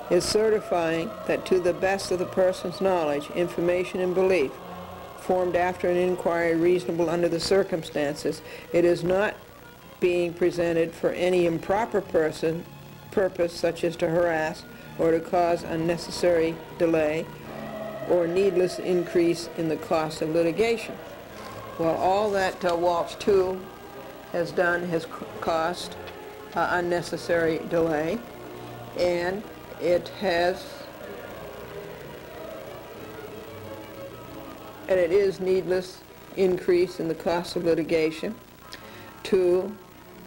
is certifying that to the best of the person's knowledge, information, and belief, formed after an inquiry reasonable under the circumstances, it is not being presented for any improper person, purpose such as to harass, or to cause unnecessary delay or needless increase in the cost of litigation. Well, all that uh, Walsh two has done has cost uh, unnecessary delay, and it has, and it is needless increase in the cost of litigation. Two,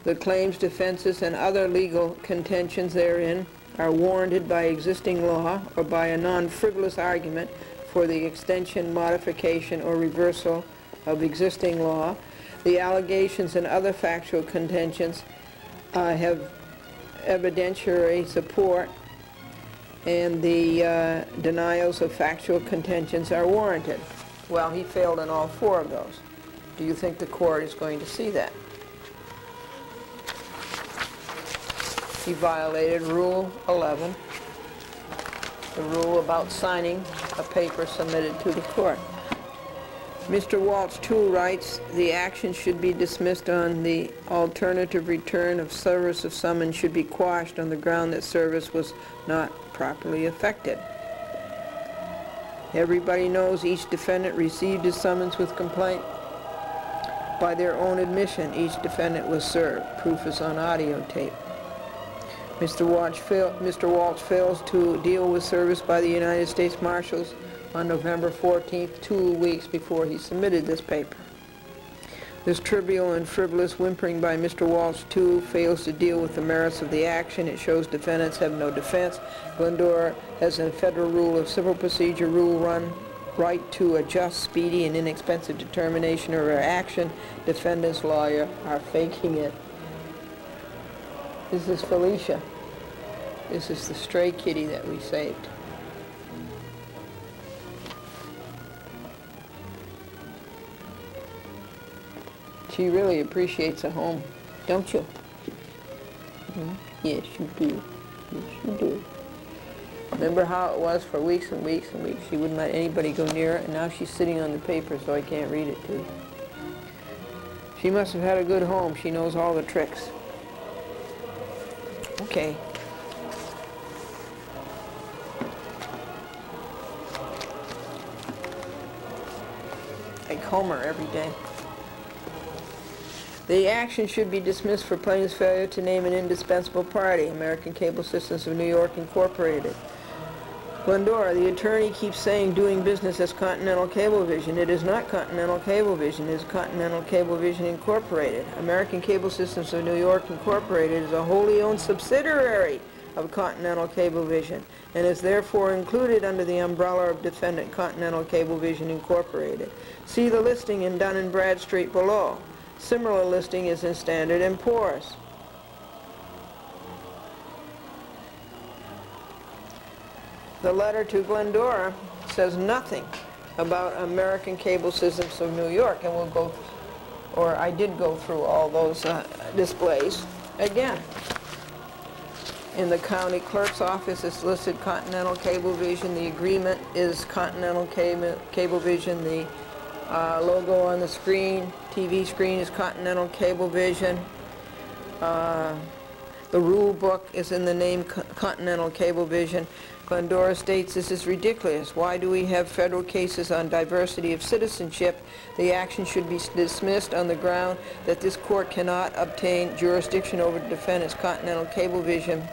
the claims, defenses, and other legal contentions therein are warranted by existing law or by a non-frivolous argument for the extension, modification, or reversal of existing law. The allegations and other factual contentions uh, have evidentiary support, and the uh, denials of factual contentions are warranted. Well, he failed in all four of those. Do you think the court is going to see that? He violated Rule eleven, the rule about signing a paper submitted to the court. Mister Walsh two writes, the action should be dismissed on the alternative return of service of summons should be quashed on the ground that service was not properly effected. Everybody knows each defendant received his summons with complaint. By their own admission, each defendant was served. Proof is on audio tape. Mister Walsh, fail, Mister Walsh fails to deal with service by the United States Marshals on November fourteenth, two weeks before he submitted this paper. This trivial and frivolous whimpering by Mister Walsh two fails to deal with the merits of the action. It shows defendants have no defense. Glendora has a federal rule of civil procedure rule run right to a just, speedy, and inexpensive determination of their action. Defendants' lawyer are faking it. This is Felicia. This is the stray kitty that we saved. She really appreciates a home, don't you? Mm-hmm. Yes, you do. Yes, you do. Remember how it was for weeks and weeks and weeks. She wouldn't let anybody go near her, and now she's sitting on the paper, so I can't read it to you. She must have had a good home. She knows all the tricks. Okay. I comb her every day. The action should be dismissed for plaintiff's failure to name an indispensable party, American Cable Systems of New York, Incorporated. Glendora, the attorney, keeps saying doing business as Continental Cablevision. It is not Continental Cablevision. It is Continental Cablevision, Incorporated. American Cable Systems of New York, Incorporated is a wholly owned subsidiary of Continental Cablevision and is therefore included under the umbrella of defendant Continental Cablevision, Incorporated. See the listing in Dun and Bradstreet below. Similar listing is in Standard and Poor's. The letter to Glendora says nothing about American Cable Systems of New York, and we'll go, or I did go through all those uh, displays again. In the county clerk's office, it's listed Continental Cablevision. The agreement is Continental Cable, Cablevision. The Uh, logo on the screen, T V screen, is Continental Cablevision. Uh, the rule book is in the name Co Continental Cablevision. Glendora states this is ridiculous. Why do we have federal cases on diversity of citizenship? The action should be dismissed on the ground that this court cannot obtain jurisdiction over the defendants Continental Cablevision,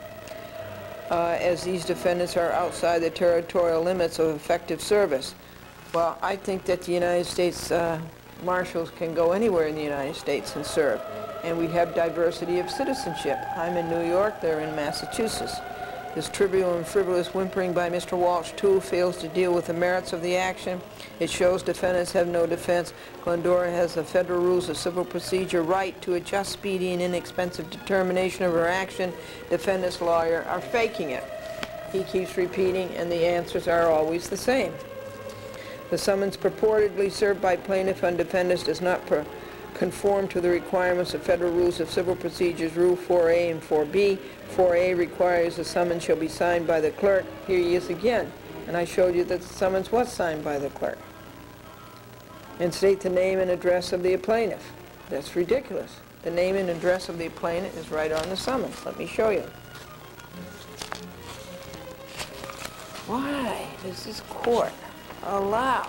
uh, as these defendants are outside the territorial limits of effective service. Well, I think that the United States uh, Marshals can go anywhere in the United States and serve. And we have diversity of citizenship. I'm in New York, they're in Massachusetts. This trivial and frivolous whimpering by Mister Walsh too fails to deal with the merits of the action. It shows defendants have no defense. Glendora has the federal rules of civil procedure right to a just, speedy, and inexpensive determination of her action. Defendant's lawyer are faking it. He keeps repeating, and the answers are always the same. The summons purportedly served by plaintiff on defendants does not conform to the requirements of Federal Rules of Civil Procedures, Rule four A and four B. four A requires the summons shall be signed by the clerk. Here he is again. And I showed you that the summons was signed by the clerk. And state the name and address of the plaintiff. That's ridiculous. The name and address of the plaintiff is right on the summons. Let me show you. Why does this court allow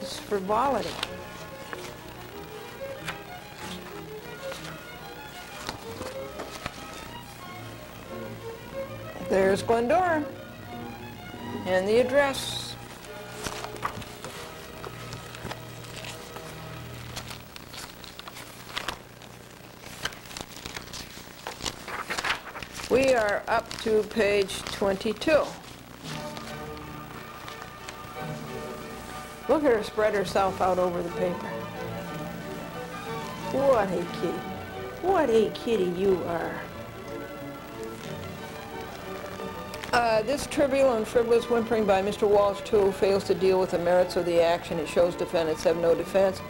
this frivolity? There's Glendora and the address. We are up to page twenty-two. Look at her spread herself out over the paper. What a kitty. What a kitty you are. Uh, this trivial and frivolous whimpering by Mister Walsh too fails to deal with the merits of the action. It shows defendants have no defense.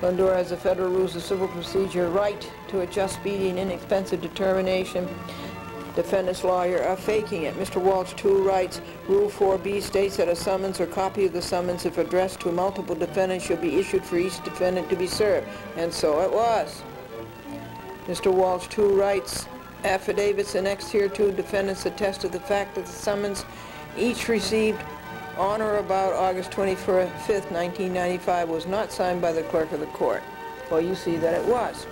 Glendora has the Federal Rules of Civil Procedure right to a just, speedy, and inexpensive determination defendant's lawyer, of faking it. Mister Walsh two writes, Rule four B states that a summons or copy of the summons, if addressed to multiple defendants, should be issued for each defendant to be served. And so it was. Mister Walsh two writes, affidavits annexed hereto, defendants attest to the fact that the summons each received on or about August twenty-fifth, nineteen ninety-five, was not signed by the clerk of the court. Well, you see that it was.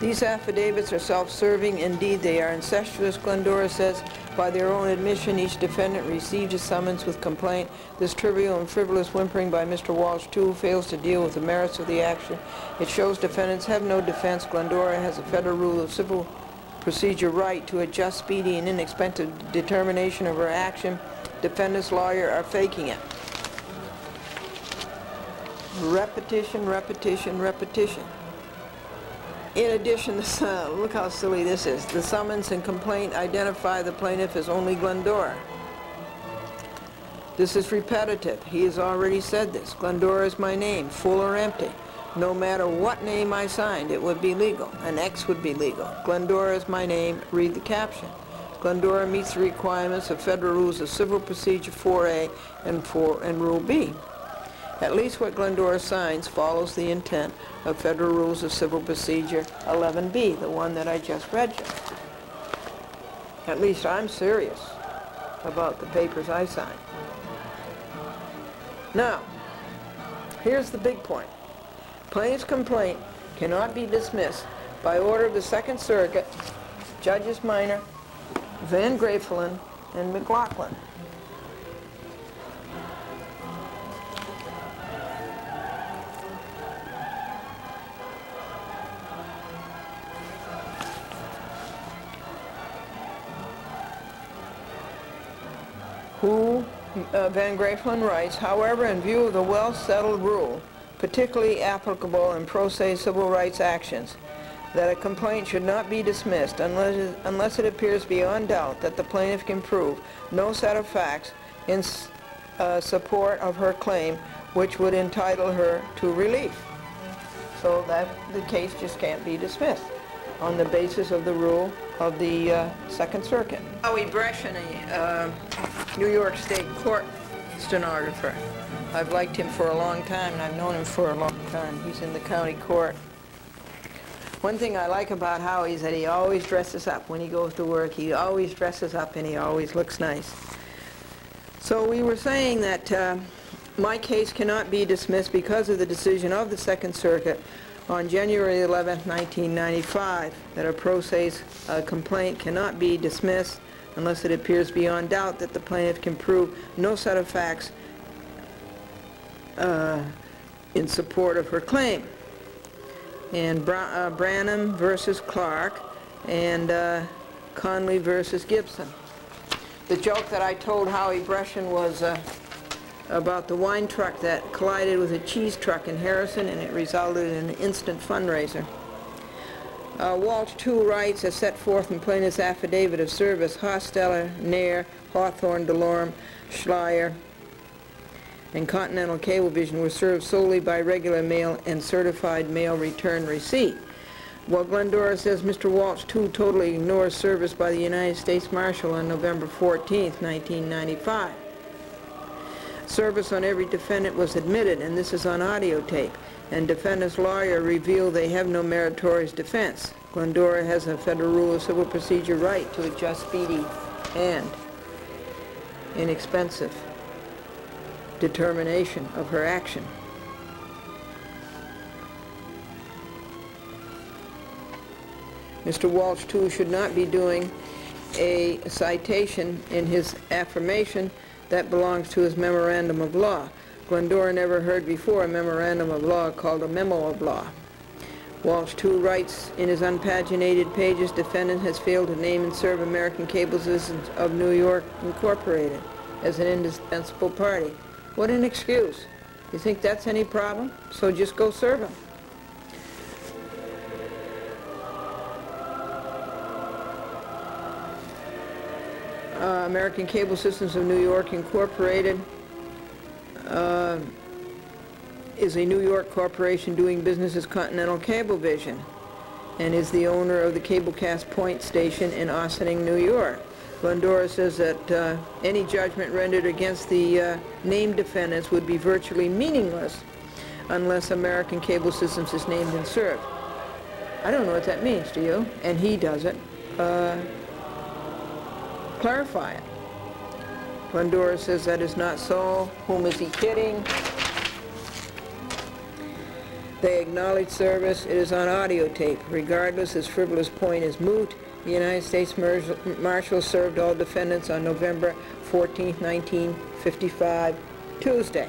These affidavits are self-serving. Indeed, they are incestuous. Glendora says, by their own admission, each defendant received a summons with complaint. This trivial and frivolous whimpering by Mister Walsh two fails to deal with the merits of the action. It shows defendants have no defense. Glendora has a federal rule of civil procedure right to a just, speedy, and inexpensive determination of her action. Defendant's lawyer are faking it. Repetition, repetition, repetition. In addition, this, uh, look how silly this is. The summons and complaint identify the plaintiff as only Glendora. This is repetitive. He has already said this. Glendora is my name, full or empty. No matter what name I signed, it would be legal. An X would be legal. Glendora is my name. Read the caption. Glendora meets the requirements of Federal Rules of Civil Procedure four A and, and Rule B. At least what Glendora signs follows the intent of Federal Rules of Civil Procedure eleven B, the one that I just read you. At least I'm serious about the papers I sign. Now, here's the big point. Plaintiff's complaint cannot be dismissed by order of the Second Circuit, Judges Minor, Van Grafelin, and McLaughlin. Who, uh, Van Grafelin writes, however, in view of the well-settled rule, particularly applicable in pro se civil rights actions, that a complaint should not be dismissed unless it, unless it appears beyond doubt that the plaintiff can prove no set of facts in uh, support of her claim which would entitle her to relief. So that the case just can't be dismissed on the basis of the rule of the uh, Second Circuit. Howie Breshen, a uh, New York State court stenographer. I've liked him for a long time, and I've known him for a long time. He's in the county court. One thing I like about Howie is that he always dresses up when he goes to work. He always dresses up, and he always looks nice. So we were saying that uh, my case cannot be dismissed because of the decision of the Second Circuit on January eleventh, nineteen ninety-five, that a pro se uh, complaint cannot be dismissed unless it appears beyond doubt that the plaintiff can prove no set of facts Uh, in support of her claim. And Bra uh, Branham versus Clark and uh, Conley versus Gibson. The joke that I told Howie Breshen was uh, about the wine truck that collided with a cheese truck in Harrison, and it resulted in an instant fundraiser. Uh, Walsh two writes, as set forth in plaintiff's affidavit of service, Hosteller, Nair, Hawthorne, DeLorme, Schleyer, and Continental Cablevision were served solely by regular mail and certified mail return receipt. Well, Glendora says Mister Walsh two totally ignores service by the United States Marshal on November fourteenth, nineteen ninety-five. Service on every defendant was admitted, and this is on audio tape, and defendant's lawyer revealed they have no meritorious defense. Glendora has a Federal Rule of Civil Procedure right to a just, speedy, and inexpensive determination of her action. Mister Walsh too should not be doing a citation in his affirmation that belongs to his memorandum of law. Glendora never heard before a memorandum of law called a memo of law. Walsh two writes in his unpaginated pages, defendant has failed to name and serve American Cablevision of New York Incorporated as an indispensable party. What an excuse. You think that's any problem? So just go serve him. Uh, American Cable Systems of New York Incorporated uh, is a New York corporation doing business as Continental Cablevision. and is the owner of the Cablecast Point station in Ossining, New York. Glendora says that uh, any judgment rendered against the uh, named defendants would be virtually meaningless unless American Cable Systems is named and served. I don't know what that means, do you? And he doesn't. Uh, clarify it. Glendora says that is not so. Whom is he kidding? They acknowledge service. It is on audio tape. Regardless, this frivolous point is moot. The United States Marshals served all defendants on November fourteenth, nineteen fifty-five, Tuesday.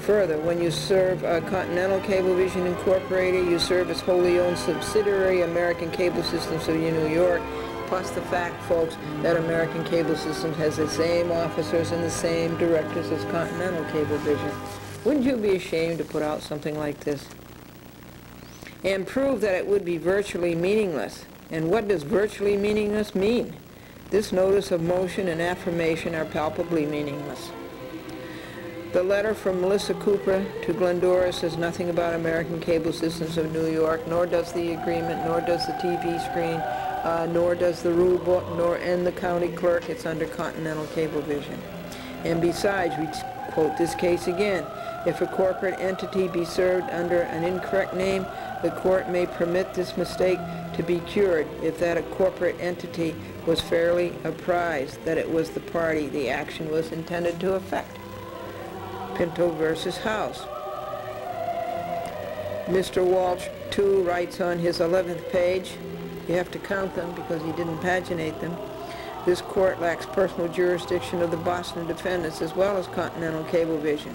Further, when you serve uh, Continental Cablevision Incorporated, you serve its wholly owned subsidiary, American Cable Systems of New York, plus the fact, folks, that American Cable Systems has the same officers and the same directors as Continental Cablevision. Wouldn't you be ashamed to put out something like this? And prove that it would be virtually meaningless. And what does virtually meaningless mean? This notice of motion and affirmation are palpably meaningless. The letter from Melissa Cooper to Glendora says nothing about American Cable Systems of New York, nor does the agreement, nor does the T V screen, uh, nor does the rule book, nor and the county clerk. It's under Continental Cablevision. And besides, we quote this case again, if a corporate entity be served under an incorrect name, the court may permit this mistake to be cured if that a corporate entity was fairly apprised that it was the party the action was intended to affect. Pinto versus House. Mister Walsh the second writes on his eleventh page, you have to count them because he didn't paginate them, this court lacks personal jurisdiction of the Boston defendants as well as Continental Cablevision.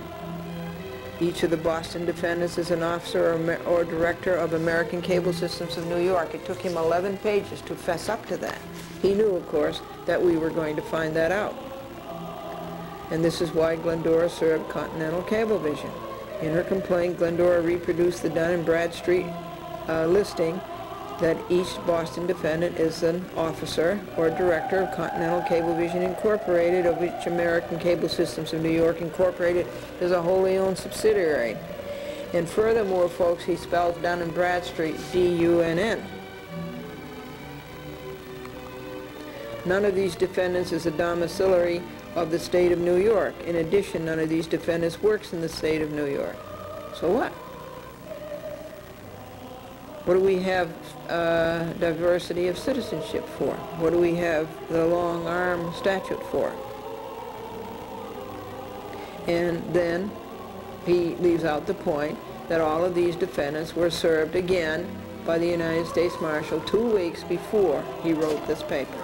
Each of the Boston defendants is an officer or, or director of American Cable Systems of New York. It took him eleven pages to fess up to that. He knew, of course, that we were going to find that out. And this is why Glendora served Continental Cablevision. In her complaint, Glendora reproduced the Dun and Bradstreet uh, listing that each Boston defendant is an officer or director of Continental Cablevision Incorporated, of which American Cable Systems of New York Incorporated is a wholly owned subsidiary. And furthermore, folks, he spelled Dun and Bradstreet, D U N N. None of these defendants is a domiciliary of the state of New York. In addition, none of these defendants works in the state of New York. So what? What do we have uh, diversity of citizenship for? What do we have the long arm statute for? And then he leaves out the point that all of these defendants were served again by the United States Marshal two weeks before he wrote this paper.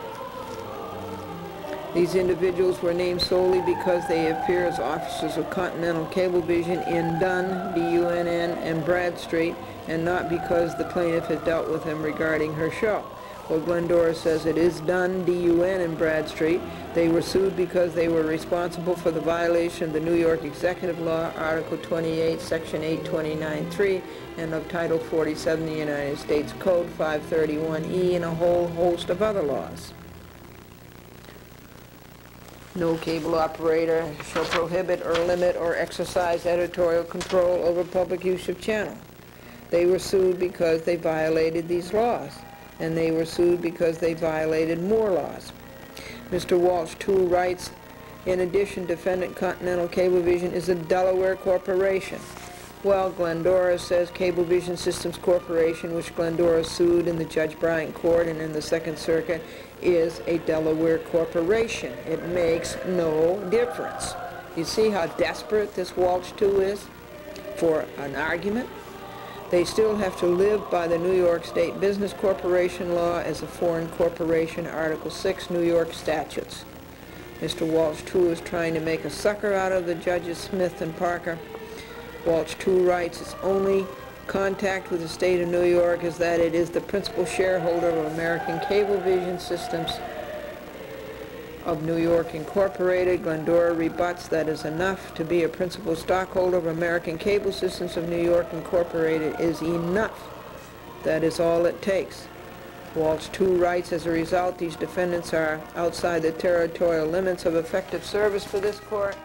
These individuals were named solely because they appear as officers of Continental Cablevision in Dunn, D U N N, and Bradstreet, and not because the plaintiff had dealt with him regarding her show. Well, Glendora says it is Dunn, D U N, and Bradstreet. They were sued because they were responsible for the violation of the New York Executive Law, Article twenty-eight, Section eight twenty-nine three, and of Title forty-seven of the United States Code five thirty-one E, and a whole host of other laws. No cable operator shall prohibit or limit or exercise editorial control over public use of channel. They were sued because they violated these laws, and they were sued because they violated more laws. Mister Walsh the second writes, in addition, defendant Continental Cablevision is a Delaware corporation. Well, Glendora says Cablevision Systems Corporation, which Glendora sued in the Judge Brieant Court and in the Second Circuit, is a Delaware corporation. It makes no difference. You see how desperate this Walsh the second is for an argument? They still have to live by the New York State Business Corporation Law as a foreign corporation, Article six, New York Statutes. Mister Walsh the second is trying to make a sucker out of the Judges Smith and Parker. Walsh the second writes, its only contact with the state of New York is that it is the principal shareholder of American Cablevision Systems of New York Incorporated. Glendora rebuts that is enough. To be a principal stockholder of American Cable Systems of New York Incorporated is enough. That is all it takes. Walsh the second writes, as a result, these defendants are outside the territorial limits of effective service for this court.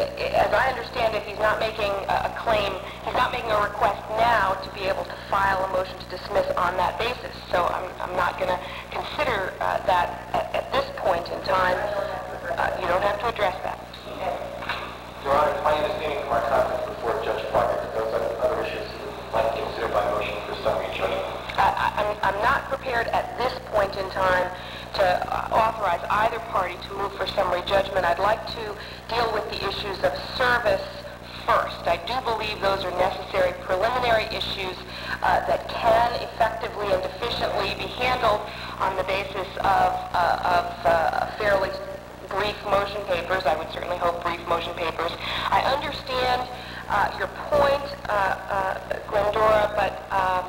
as I understand it, he's not making a claim, he's not making a request now to be able to file a motion to dismiss on that basis. So I'm, I'm not going to consider uh, that at, at this point in time. Uh, you don't have to address that. Your Honor, it's my understanding from our conference before Judge Parker that those other issues might be considered by motion for summary judgment. I, I'm, I'm not prepared at this point in time to uh, authorize either party to move for summary judgment. I'd like to deal with the issues of service first. I do believe those are necessary preliminary issues uh, that can effectively and efficiently be handled on the basis of, uh, of uh, fairly brief motion papers. I would certainly hope brief motion papers. I understand uh, your point, uh, uh, Glendora, but um,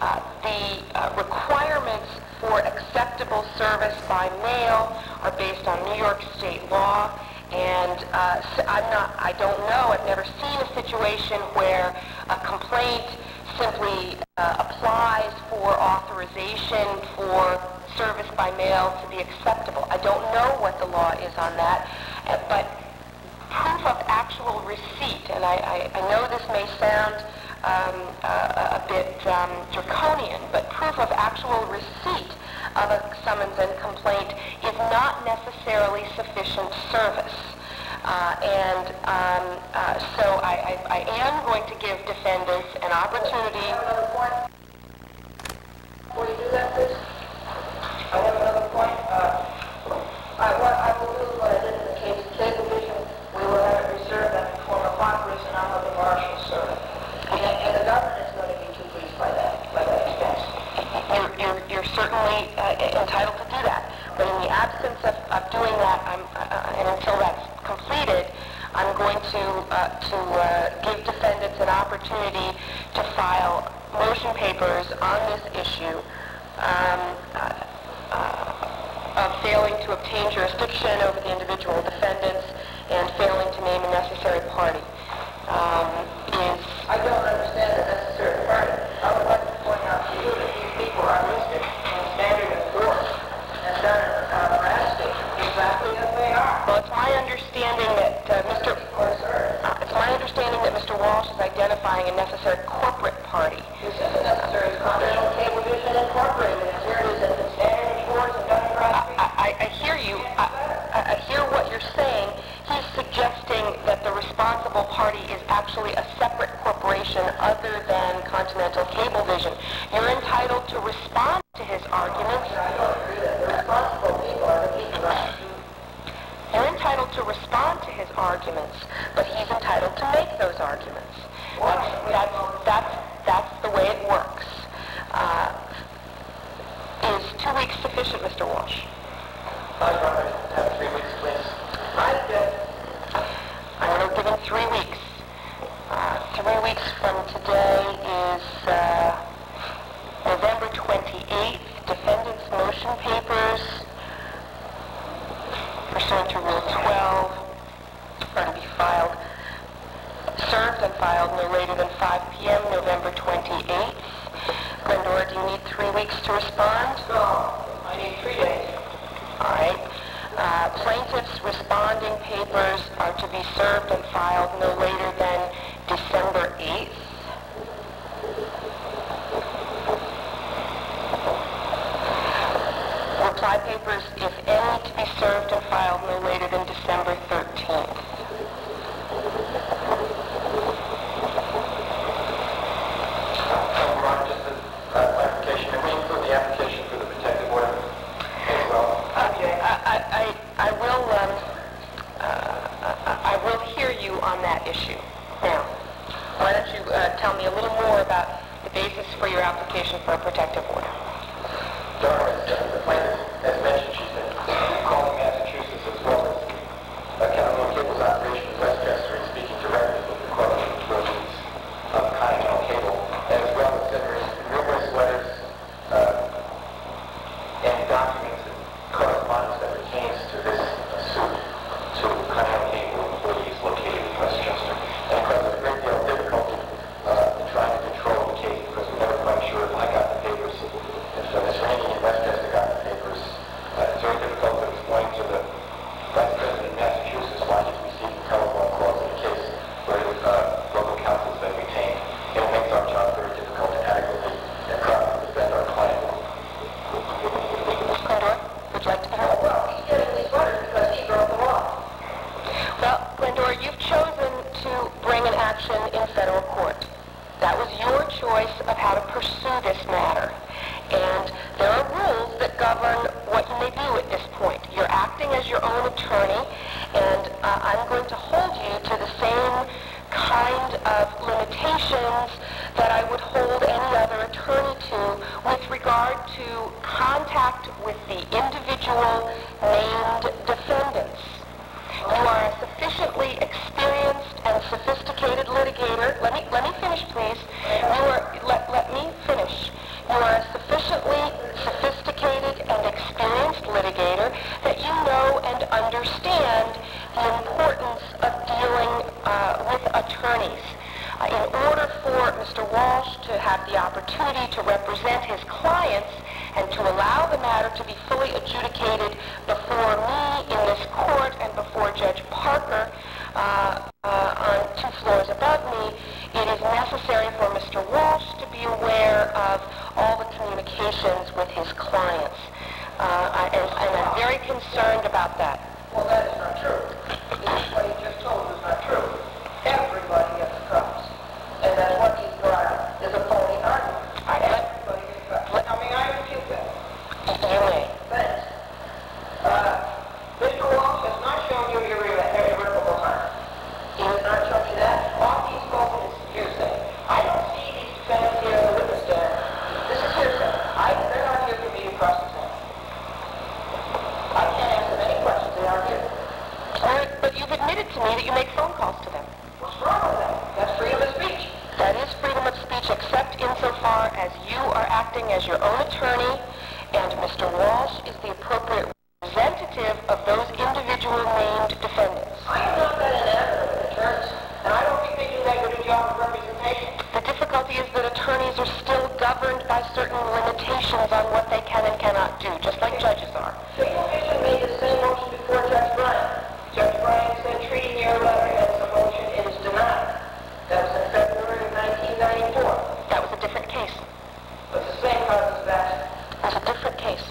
uh, the uh, requirements for acceptable service by mail are based on New York state law, and uh, so I'm not, I don't know, I've never seen a situation where a complaint simply uh, applies for authorization for service by mail to be acceptable. I don't know what the law is on that, uh, but proof of actual receipt, and I, I, I know this may sound um, uh, a bit um, draconian, but proof of actual receipt of a summons and complaint is not necessarily sufficient service. Uh, and um, uh, so I, I, I am going to give defendants an opportunity. Before you do that, please? I have another point. Uh, I, what I will do is what I did in the case of Cablevision. We will have it reserved at the form of operation and honor the marshal, sir. And, and the government is going to be too pleased by that, by that expense. You're, you're, you're certainly uh, entitled to do that. But in the absence of, of doing that, I'm, uh, and until that's completed, I'm going to, uh, to uh, give defendants an opportunity to file motion papers on this issue. Um, uh, Uh, of failing to obtain jurisdiction over the individual defendants and failing to name a necessary party. Um, is I don't understand the necessary party. I would like to point out to you that these people are listed in standard of court and done in arrested exactly as they are. Well, it's my understanding that uh, Mister Uh, it's my understanding that Mister Walsh is identifying a necessary corporate party. This is a necessary Continental Cablevision Incorporated. It's here it is at the standard. I, I, I hear you. I, I hear what you're saying. He's suggesting that the responsible party is actually a separate corporation other than Continental Cablevision. You're entitled to respond to his arguments. I don't agree that the responsible people are the people that do. You're entitled to respond to his arguments, but he's entitled to make those arguments. That's, that's, that's, that's the way it works. Uh, Is two weeks sufficient, Mister Walsh? I'd rather have three weeks, please. I'd I'm going to give him three weeks. Uh, three weeks from today is uh, November twenty-eighth. Defendant's motion papers pursuant to Rule twelve are to be filed, served and filed no later than five p m November twenty-eighth. Glendora, do you need three weeks to respond? No, I need three days. All right. Uh, plaintiff's responding papers are to be served and filed no later than December eighth. Reply papers, if any, to be served and filed no later than December thirteenth. On that issue. Now, why don't you uh, tell me a little more about the basis for your application for a protective order? Dora, the plaintiff, as mentioned, she's been calling Massachusetts as well as Continental Cable's operation in Westchester and speaking directly with the court and employees of Continental Cable, as well as numerous letters uh, and documents and correspondence that pertains to this suit to Continental Cable employees located. Sure, I got the papers, and so Miz Rainey in Westchester got the papers uh, Well, Glendora, you've chosen to bring an action in federal court. That was your choice of how to pursue this matter. And there are rules that govern what you may do at this point. You're acting as your own attorney, and uh, I'm going to hold you to the same kind of limitations that I would hold any other attorney to with regard to contact with the individual named defendants. You are a sufficiently experienced and sophisticated litigator. Let me, let me finish, please. You are, let, let me finish. You are a sufficiently sophisticated and experienced litigator that you know and understand the importance of dealing uh, with attorneys. Uh, in order for Mister Walsh to have the opportunity to represent his clients and to allow the matter to be fully adjudicated before me in this court and before Judge Parker uh, uh, on two floors above me, it is necessary for Mister Walsh to be aware of all the communications with his clients. Uh, and, and I'm very concerned about that. Well, that is not true. What he just told you is not true. Everybody gets cuffs. And that's what he's brought up, is a phony argument. I Everybody gets cuffs. I mean, I refute that. You may. But uh, Mister Walsh has not shown you your irreparable harm. He has not shown you that. All he's spoken is hearsay. I don't see these defendants here in the witness stand. This is hearsay. I, they're not here for me to cross-examine. I can't answer any questions. They aren't here. All right, but you've admitted to me that you make phone calls to them. What's wrong with that? That's freedom of speech. That is freedom of speech, except insofar as you are acting as your own attorney, and Mister Walsh is the appropriate representative of those individual named defendants. I am not that enamored of attorneys, and I don't think they do that good a job of representation. The difficulty is that attorneys are still governed by certain limitations on what they can and cannot do, just like judges are. So you officially made the same motion before Judge Brieant. Judge Brieant said treating your letter as a motion is denied. That was in February of nineteen ninety-four. That was a different case. But the same cause of action. That's a different case.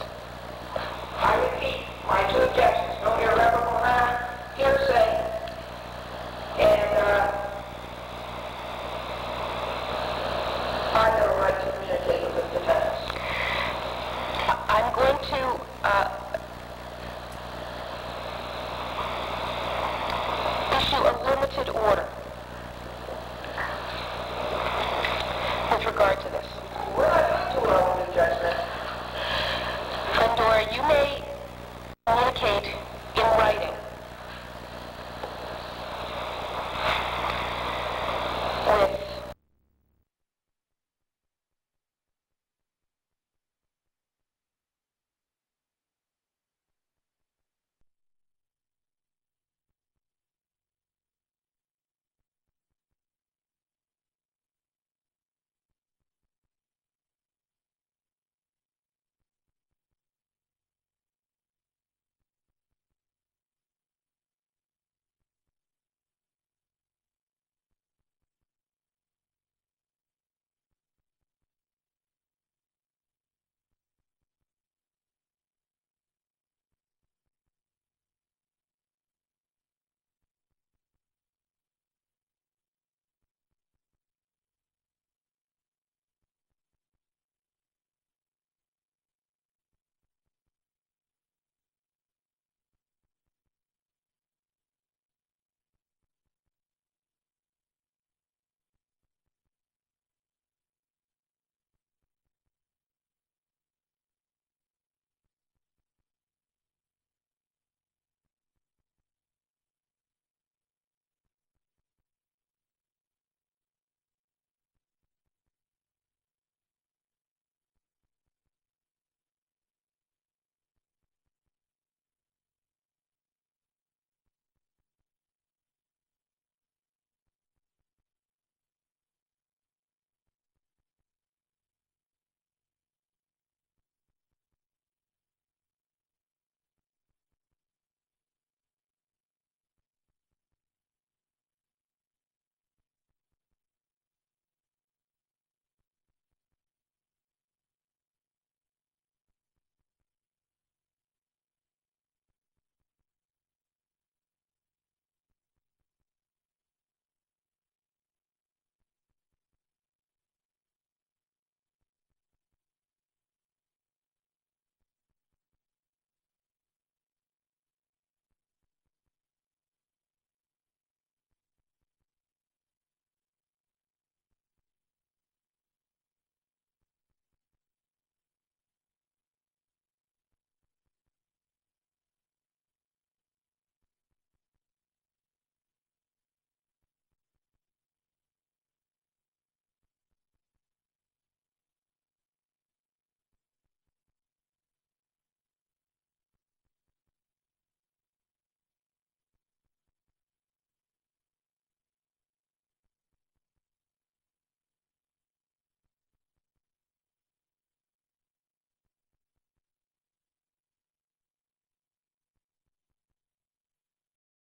I repeat my two objections: no irreparable harm, hearsay, and uh, I have a right to communicate with the defense. I'm going to. Uh, a limited order with regard to this.